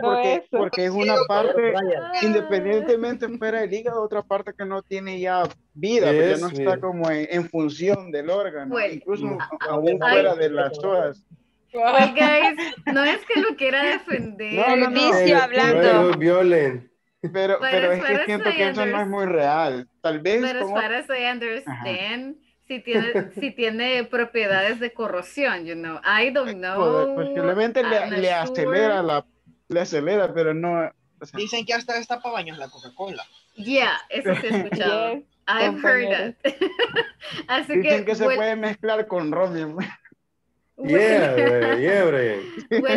porque es una parte, independientemente fuera el hígado, otra parte que no tiene ya vida, pero no está como en función del órgano, incluso aún fuera de las horas. Well, guys, no es que lo quiera defender. El vicio hablando. Pero es que siento que eso no es muy real. Tal vez. Pero como... as far as I understand, si tiene propiedades de corrosión, you know. I don't know. Posiblemente le acelera, pero no. O sea. Dicen que hasta está para baños la Coca-Cola. Yeah, eso se ha escuchado. Yes, I've heard it. Así dicen que se puede mezclar con ron. Well,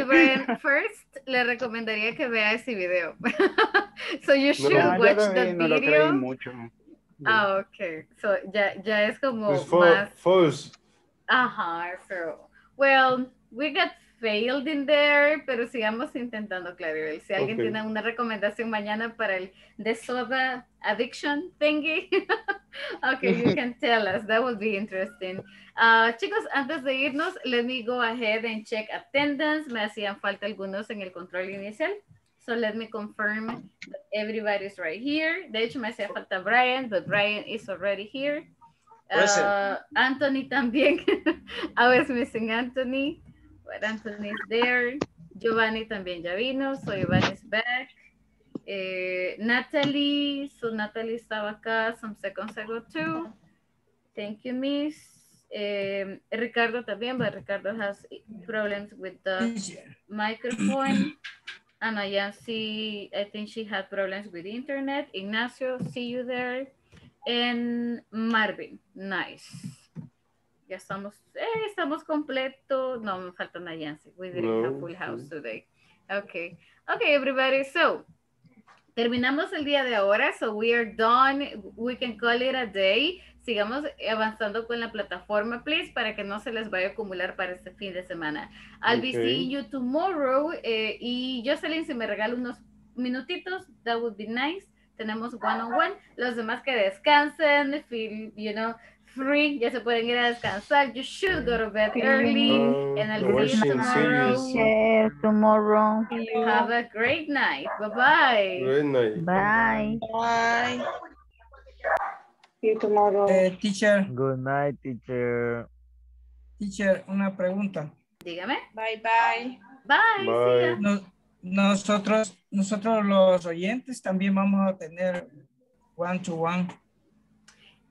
Brian, first le recomendaría que vea ese video. So you should watch the video. Ah, okay. So ya es como más. False. Ajá, so. Well, we got failed in there, pero sigamos intentando, Claribel. Si alguien tiene una recomendación mañana para el The Soda Addiction thingy, okay, you can tell us. That would be interesting. Chicos, antes de irnos, let me go ahead and check attendance. Me hacían falta algunos en el control inicial. So let me confirm that everybody's right here. De hecho, me hacía falta Brian, but Brian is already here. Anthony también. I was missing Anthony. But Anthony is there. Giovanni también ya vino. So Giovanni is back. Natalie. So Natalie estaba acá some seconds ago too. Thank you, miss. Ricardo también, but Ricardo has problems with the microphone. Ana, I think she had problems with the internet. Ignacio, see you there. And Marvin, nice. Ya estamos, estamos completo. No, me falta una Yancy. We didn't have full house today. Okay. Okay, everybody. So, terminamos el día de ahora. So, we are done. We can call it a day. Sigamos avanzando con la plataforma, please, para que no se les vaya a acumular para este fin de semana. I'll be seeing you tomorrow. Y Jocelyn, si me regala unos minutitos, that would be nice. Tenemos one-on-one. Los demás que descansen, feel, you know, free. Ya se pueden ir a descansar. You should go to bed early. And I'll see you tomorrow. Have a great night. Bye-bye. Great night. Bye. Bye. Tomorrow. Teacher. Good night, teacher. Teacher, una pregunta. Dígame. Bye, bye. Bye. Bye. Nosotros los oyentes también vamos a tener one-to-one.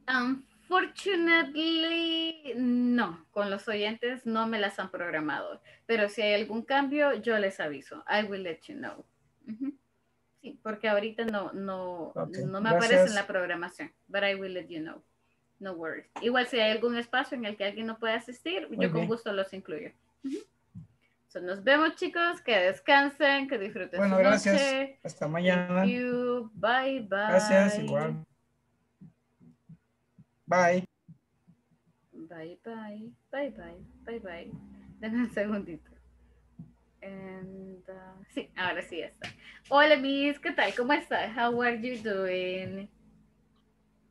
Unfortunately, no. Con los oyentes no me las han programado. Pero si hay algún cambio, yo les aviso. I will let you know. Sí, porque ahorita no me aparece en la programación. But I will let you know. No worries. Igual si hay algún espacio en el que alguien no puede asistir, yo con gusto los incluyo. So, nos vemos, chicos. Que descansen, que disfruten su noche. Gracias. Hasta mañana. Thank you. Bye, bye. Gracias, igual. Bye. Bye, bye. Bye, bye. Bye, bye. Denme un segundito. Sí, ahora sí ya está. Hola, Miss, ¿qué tal? ¿Cómo estás? How are you doing?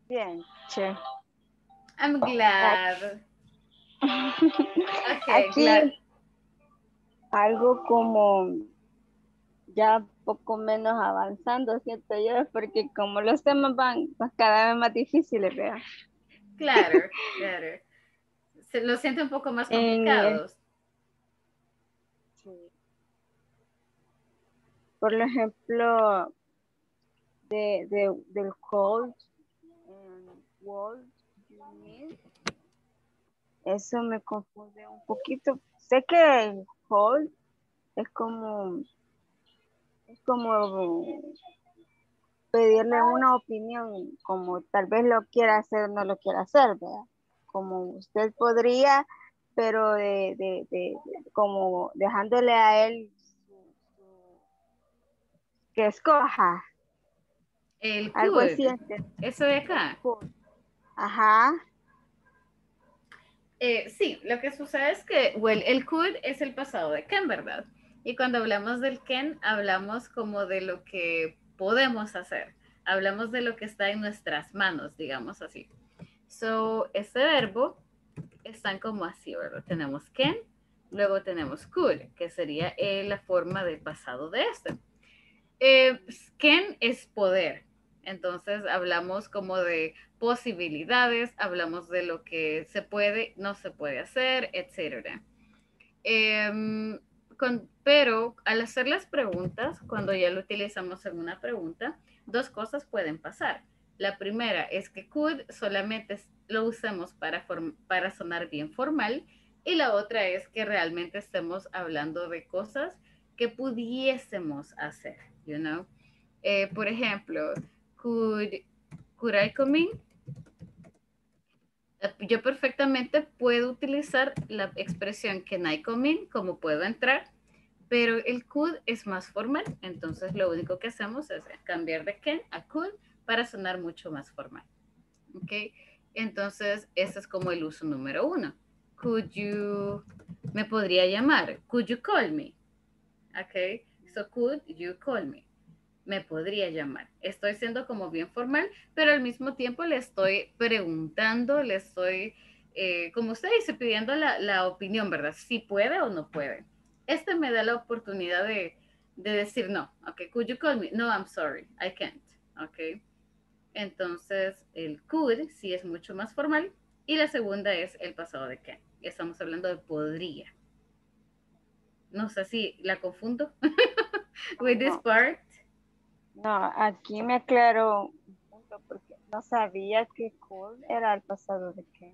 Bien, sure. I'm glad. Okay, aquí, glad. Algo como ya poco menos avanzando, siento yo, porque como los temas van cada vez más difíciles, ¿verdad? Claro, claro. Se lo siento un poco más complicados. Por ejemplo, del cold world unit, eso me confunde un poquito. Sé que el cold es como pedirle una opinión, como tal vez lo quiera hacer o no lo quiera hacer, ¿verdad? Como usted podría, pero como dejándole a él que escoja. El algo así. Eso de acá. Ajá. Sí, lo que sucede es que el could es el pasado de can, ¿verdad? Y cuando hablamos del can, hablamos como de lo que podemos hacer. Hablamos de lo que está en nuestras manos, digamos así. So, este verbo están como así, ¿verdad? Tenemos can, luego tenemos could, que sería la forma del pasado de este. Can es poder, entonces hablamos como de posibilidades, hablamos de lo que se puede, no se puede hacer, etc. Pero al hacer las preguntas, cuando ya lo utilizamos en una pregunta, dos cosas pueden pasar. La primera es que could solamente lo usemos para sonar bien formal, y la otra es que realmente estemos hablando de cosas que pudiésemos hacer, you know. Por ejemplo, could I come in? Yo perfectamente puedo utilizar la expresión can I come in, como puedo entrar, pero el could es más formal, entonces lo único que hacemos es cambiar de can a could para sonar mucho más formal. Ok, entonces ese es como el uso número uno. Could you, me podría llamar, could you call me? Ok, so could you call me? Me podría llamar. Estoy siendo como bien formal, pero al mismo tiempo le estoy preguntando, le estoy, como usted dice, pidiendo la opinión, ¿verdad? Si puede o no puede. Este me da la oportunidad de decir no. Ok, could you call me? No, I'm sorry, I can't. Ok. Entonces, el could sí es mucho más formal. Y la segunda es el pasado de can. Estamos hablando de podría. No sé si la confundo with this part. No, aquí me aclaro un punto porque no sabía que could era el pasado de can.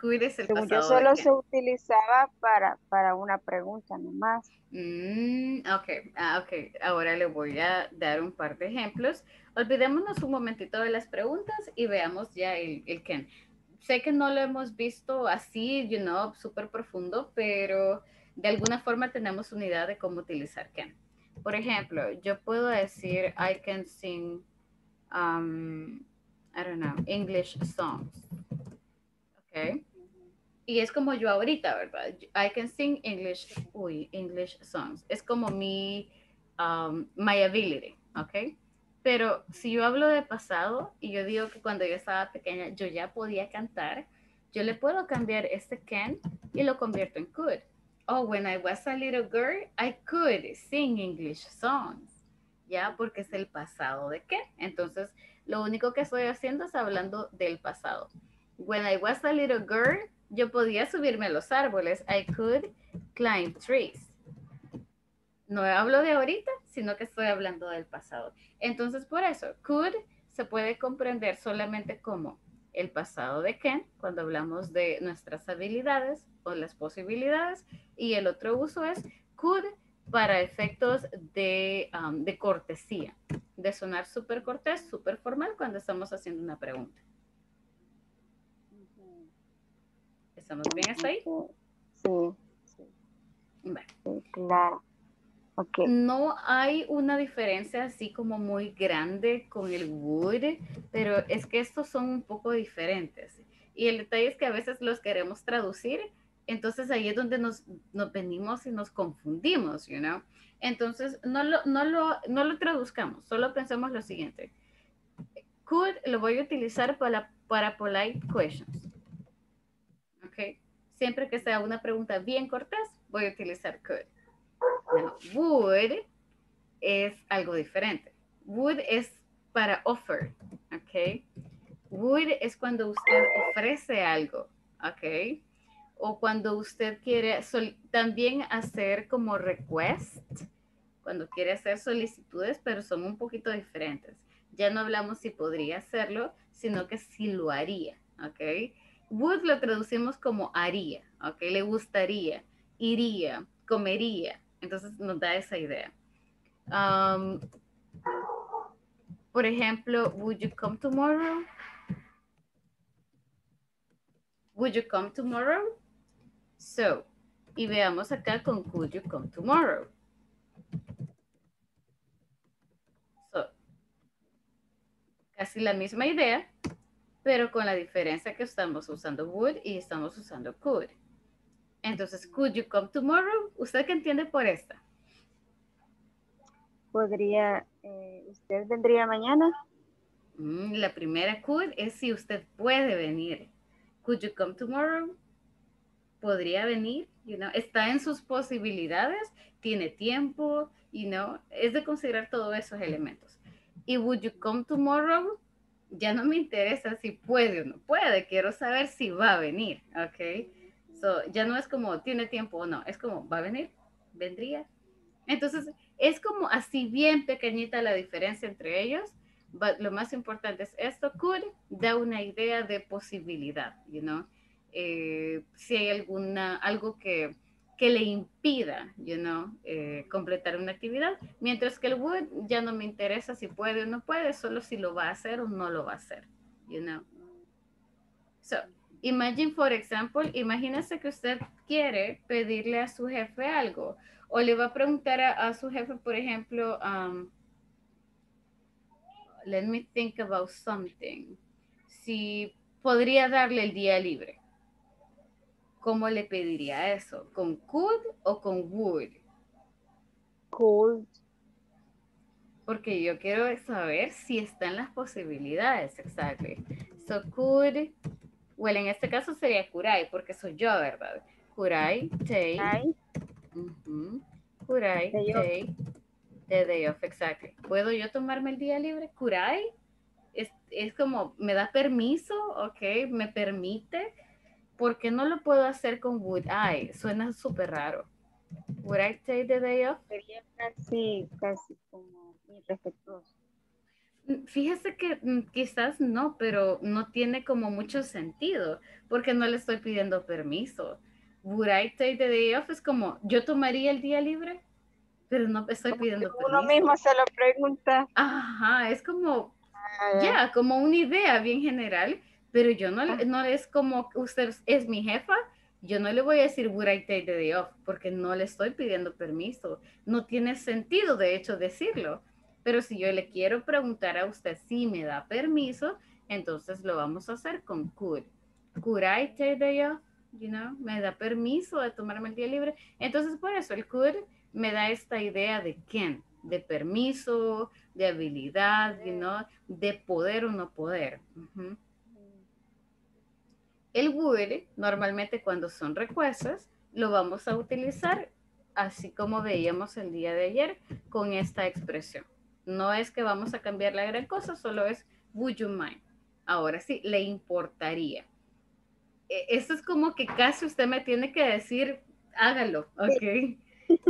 Could es el pasado de can. Yo solo se utilizaba para una pregunta nomás. Ok. Ahora le voy a dar un par de ejemplos. Olvidémonos un momentito de las preguntas y veamos ya el can. Sé que no lo hemos visto así, you know, súper profundo, pero de alguna forma tenemos unidad de cómo utilizar can. Por ejemplo, yo puedo decir, I can sing, I don't know, English songs. Ok. Y es como yo ahorita, ¿verdad? I can sing English songs. Es como mi, my ability, ok. Pero si yo hablo de pasado y yo digo que cuando yo estaba pequeña yo ya podía cantar, yo le puedo cambiar este can y lo convierto en could. Oh, when I was a little girl, I could sing English songs. Ya, porque es el pasado de qué. Entonces, lo único que estoy haciendo es hablando del pasado. When I was a little girl, yo podía subirme a los árboles. I could climb trees. No hablo de ahorita, sino que estoy hablando del pasado. Entonces, por eso, could se puede comprender solamente como el pasado de can, cuando hablamos de nuestras habilidades o las posibilidades, y el otro uso es could para efectos de cortesía, de sonar súper cortés, súper formal cuando estamos haciendo una pregunta. ¿Estamos bien hasta ahí? Sí. Bueno. Sí, claro. Okay. No hay una diferencia así como muy grande con el would, pero es que estos son un poco diferentes. Y el detalle es que a veces los queremos traducir, entonces ahí es donde nos venimos y nos confundimos, you know. Entonces no lo traduzcamos, solo pensemos lo siguiente. Could lo voy a utilizar para polite questions. Okay. Siempre que sea una pregunta bien cortés, voy a utilizar could. No, would es algo diferente. Would es para offer, ¿ok? Would es cuando usted ofrece algo, ¿ok? O cuando usted quiere también hacer como request, cuando quiere hacer solicitudes, pero son un poquito diferentes. Ya no hablamos si podría hacerlo, sino que si lo haría, ¿ok? Would lo traducimos como haría, ¿ok? Le gustaría, iría, comería. Entonces nos da esa idea. Por ejemplo, would you come tomorrow? Would you come tomorrow? So, y veamos acá con could you come tomorrow. So, casi la misma idea, pero con la diferencia que estamos usando would y estamos usando could. Entonces, could you come tomorrow? ¿Usted qué entiende por esta? Podría, ¿usted vendría mañana? La primera could es si usted puede venir. Could you come tomorrow? ¿Podría venir? You know, está en sus posibilidades, tiene tiempo, you know, es de considerar todos esos elementos. Y would you come tomorrow? Ya no me interesa si puede o no puede, quiero saber si va a venir, ¿ok? So, ya no es como tiene tiempo o no, es como va a venir, vendría. Entonces, es como así bien pequeñita la diferencia entre ellos, pero lo más importante es esto, could da una idea de posibilidad, you know, si hay algo que le impida, you know, completar una actividad, mientras que el would ya no me interesa si puede o no puede, solo si lo va a hacer o no lo va a hacer, you know. So, Imagine, por ejemplo, imagínese que usted quiere pedirle a su jefe algo o le va a preguntar a su jefe, por ejemplo, let me think about something. Si podría darle el día libre. ¿Cómo le pediría eso? ¿Con could o con would? Could. Porque yo quiero saber si están las posibilidades, exactly. So could, well, en este caso sería could I, porque soy yo, ¿verdad? Could I take, could I take the day off, exactly. ¿Puedo yo tomarme el día libre? Could I, es como, ¿me da permiso? Ok, ¿me permite? Porque no lo puedo hacer con would I, suena súper raro. Would I take the day off? Sería casi como irrespetuoso. Fíjese que quizás no, pero no tiene como mucho sentido, porque no le estoy pidiendo permiso. Would I take the day off? Es como, ¿yo tomaría el día libre? Pero no estoy como pidiendo permiso. Uno mismo se lo pregunta. Ajá, es como, ya, como una idea bien general, pero yo no es como, usted es mi jefa, yo no le voy a decir would I take the day off porque no le estoy pidiendo permiso. No tiene sentido, de hecho, decirlo. Pero si yo le quiero preguntar a usted si me da permiso, entonces lo vamos a hacer con could. Could I take the day off? You know, me da permiso de tomarme el día libre. Entonces, por eso el could me da esta idea de can, de permiso, de habilidad, you know, de poder o no poder. El would, normalmente cuando son requests, lo vamos a utilizar así como veíamos el día de ayer con esta expresión. No es que vamos a cambiar la gran cosa, solo es would you mind. Ahora sí, le importaría. Esto es como que casi usted me tiene que decir, hágalo, ¿ok?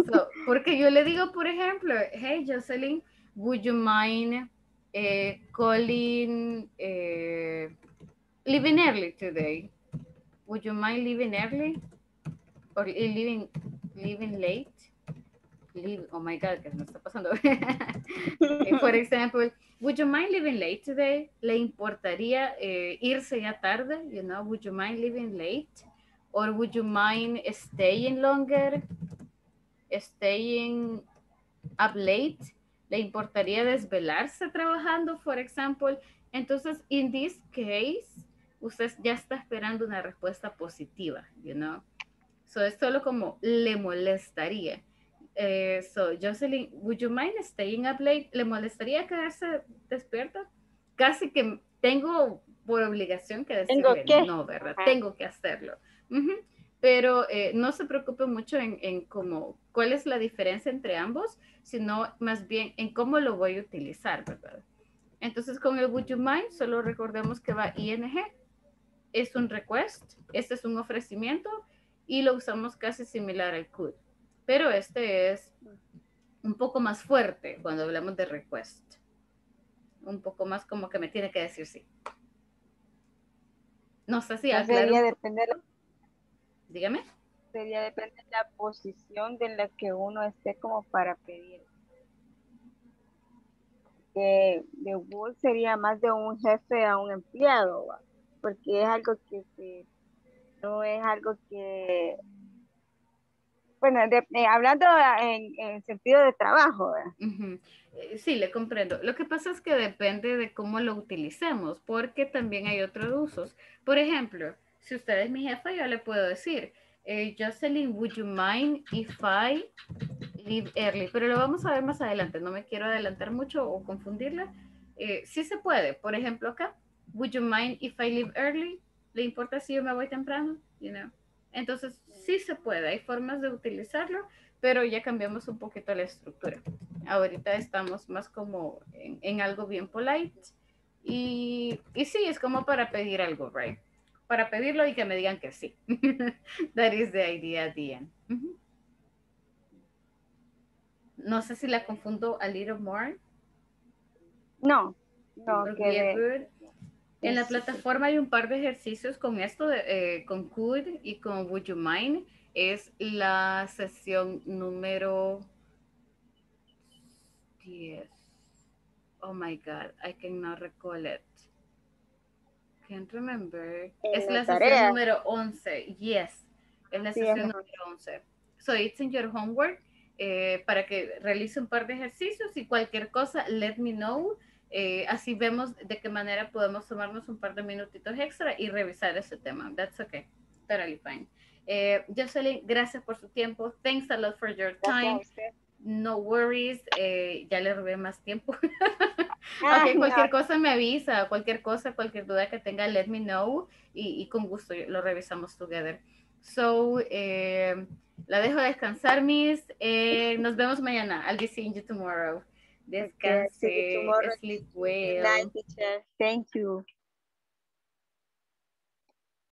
So, porque yo le digo, por ejemplo, hey Jocelyn, would you mind calling... leaving early today. Would you mind leaving early? Or leaving late? Oh my God, ¿qué me está pasando? For example, would you mind leaving late today? ¿Le importaría irse ya tarde? You know, would you mind leaving late? Or would you mind staying longer? Staying up late? ¿Le importaría desvelarse trabajando, for example? Entonces, in this case, usted ya está esperando una respuesta positiva, you know. So, es solo como le molestaría. So, Jocelyn, would you mind staying up late? ¿Le molestaría quedarse despierta? Casi que tengo por obligación que decirle no, ¿verdad? Ajá. Tengo que hacerlo. Pero no se preocupe mucho en cómo, cuál es la diferencia entre ambos, sino más bien en cómo lo voy a utilizar, ¿verdad? Entonces, con el would you mind, solo recordemos que va ING. Es un request, este es un ofrecimiento y lo usamos casi similar al could. Pero este es un poco más fuerte cuando hablamos de request. Un poco más como que me tiene que decir sí. No sé si aclaro. Sería depender. Dígame. Sería depender de la posición de la que uno esté como para pedir. De would sería más de un jefe a un empleado, ¿va? Porque es algo que no es algo que, bueno, hablando en sentido de trabajo, ¿verdad? Sí, le comprendo. Lo que pasa es que depende de cómo lo utilicemos, porque también hay otros usos. Por ejemplo, si usted es mi jefa, yo le puedo decir, Jocelyn, would you mind if I leave early? Pero lo vamos a ver más adelante, no me quiero adelantar mucho o confundirla. Sí se puede, por ejemplo acá, would you mind if I leave early? ¿Le importa si yo me voy temprano? You know? Entonces sí se puede, hay formas de utilizarlo, pero ya cambiamos un poquito la estructura. Ahorita estamos más como en algo bien polite y sí, es como para pedir algo, right? Para pedirlo y que me digan que sí. That is the idea at the end. No sé si la confundo a little more. No. En la plataforma hay un par de ejercicios con esto, con could y con would you mind. Es la sesión número 10. Oh my God, I cannot recall it. can't remember. Es la sesión número 11. Yes. Es la sesión número 11. So it's in your homework. Para que realice un par de ejercicios y cualquier cosa, let me know. Así vemos de qué manera podemos tomarnos un par de minutitos extra y revisar ese tema. That's okay. Totally fine. Jocelyn, gracias por su tiempo. Thanks a lot for your time. No worries. Ya le robé más tiempo. Okay, cualquier cosa me avisa. Cualquier cosa, cualquier duda que tenga, let me know. Y con gusto lo revisamos together. So, la dejo descansar, Miss. Nos vemos mañana. I'll be seeing you tomorrow. Descanse. Okay, see you tomorrow. Sleep well. Good night, teacher. Thank you.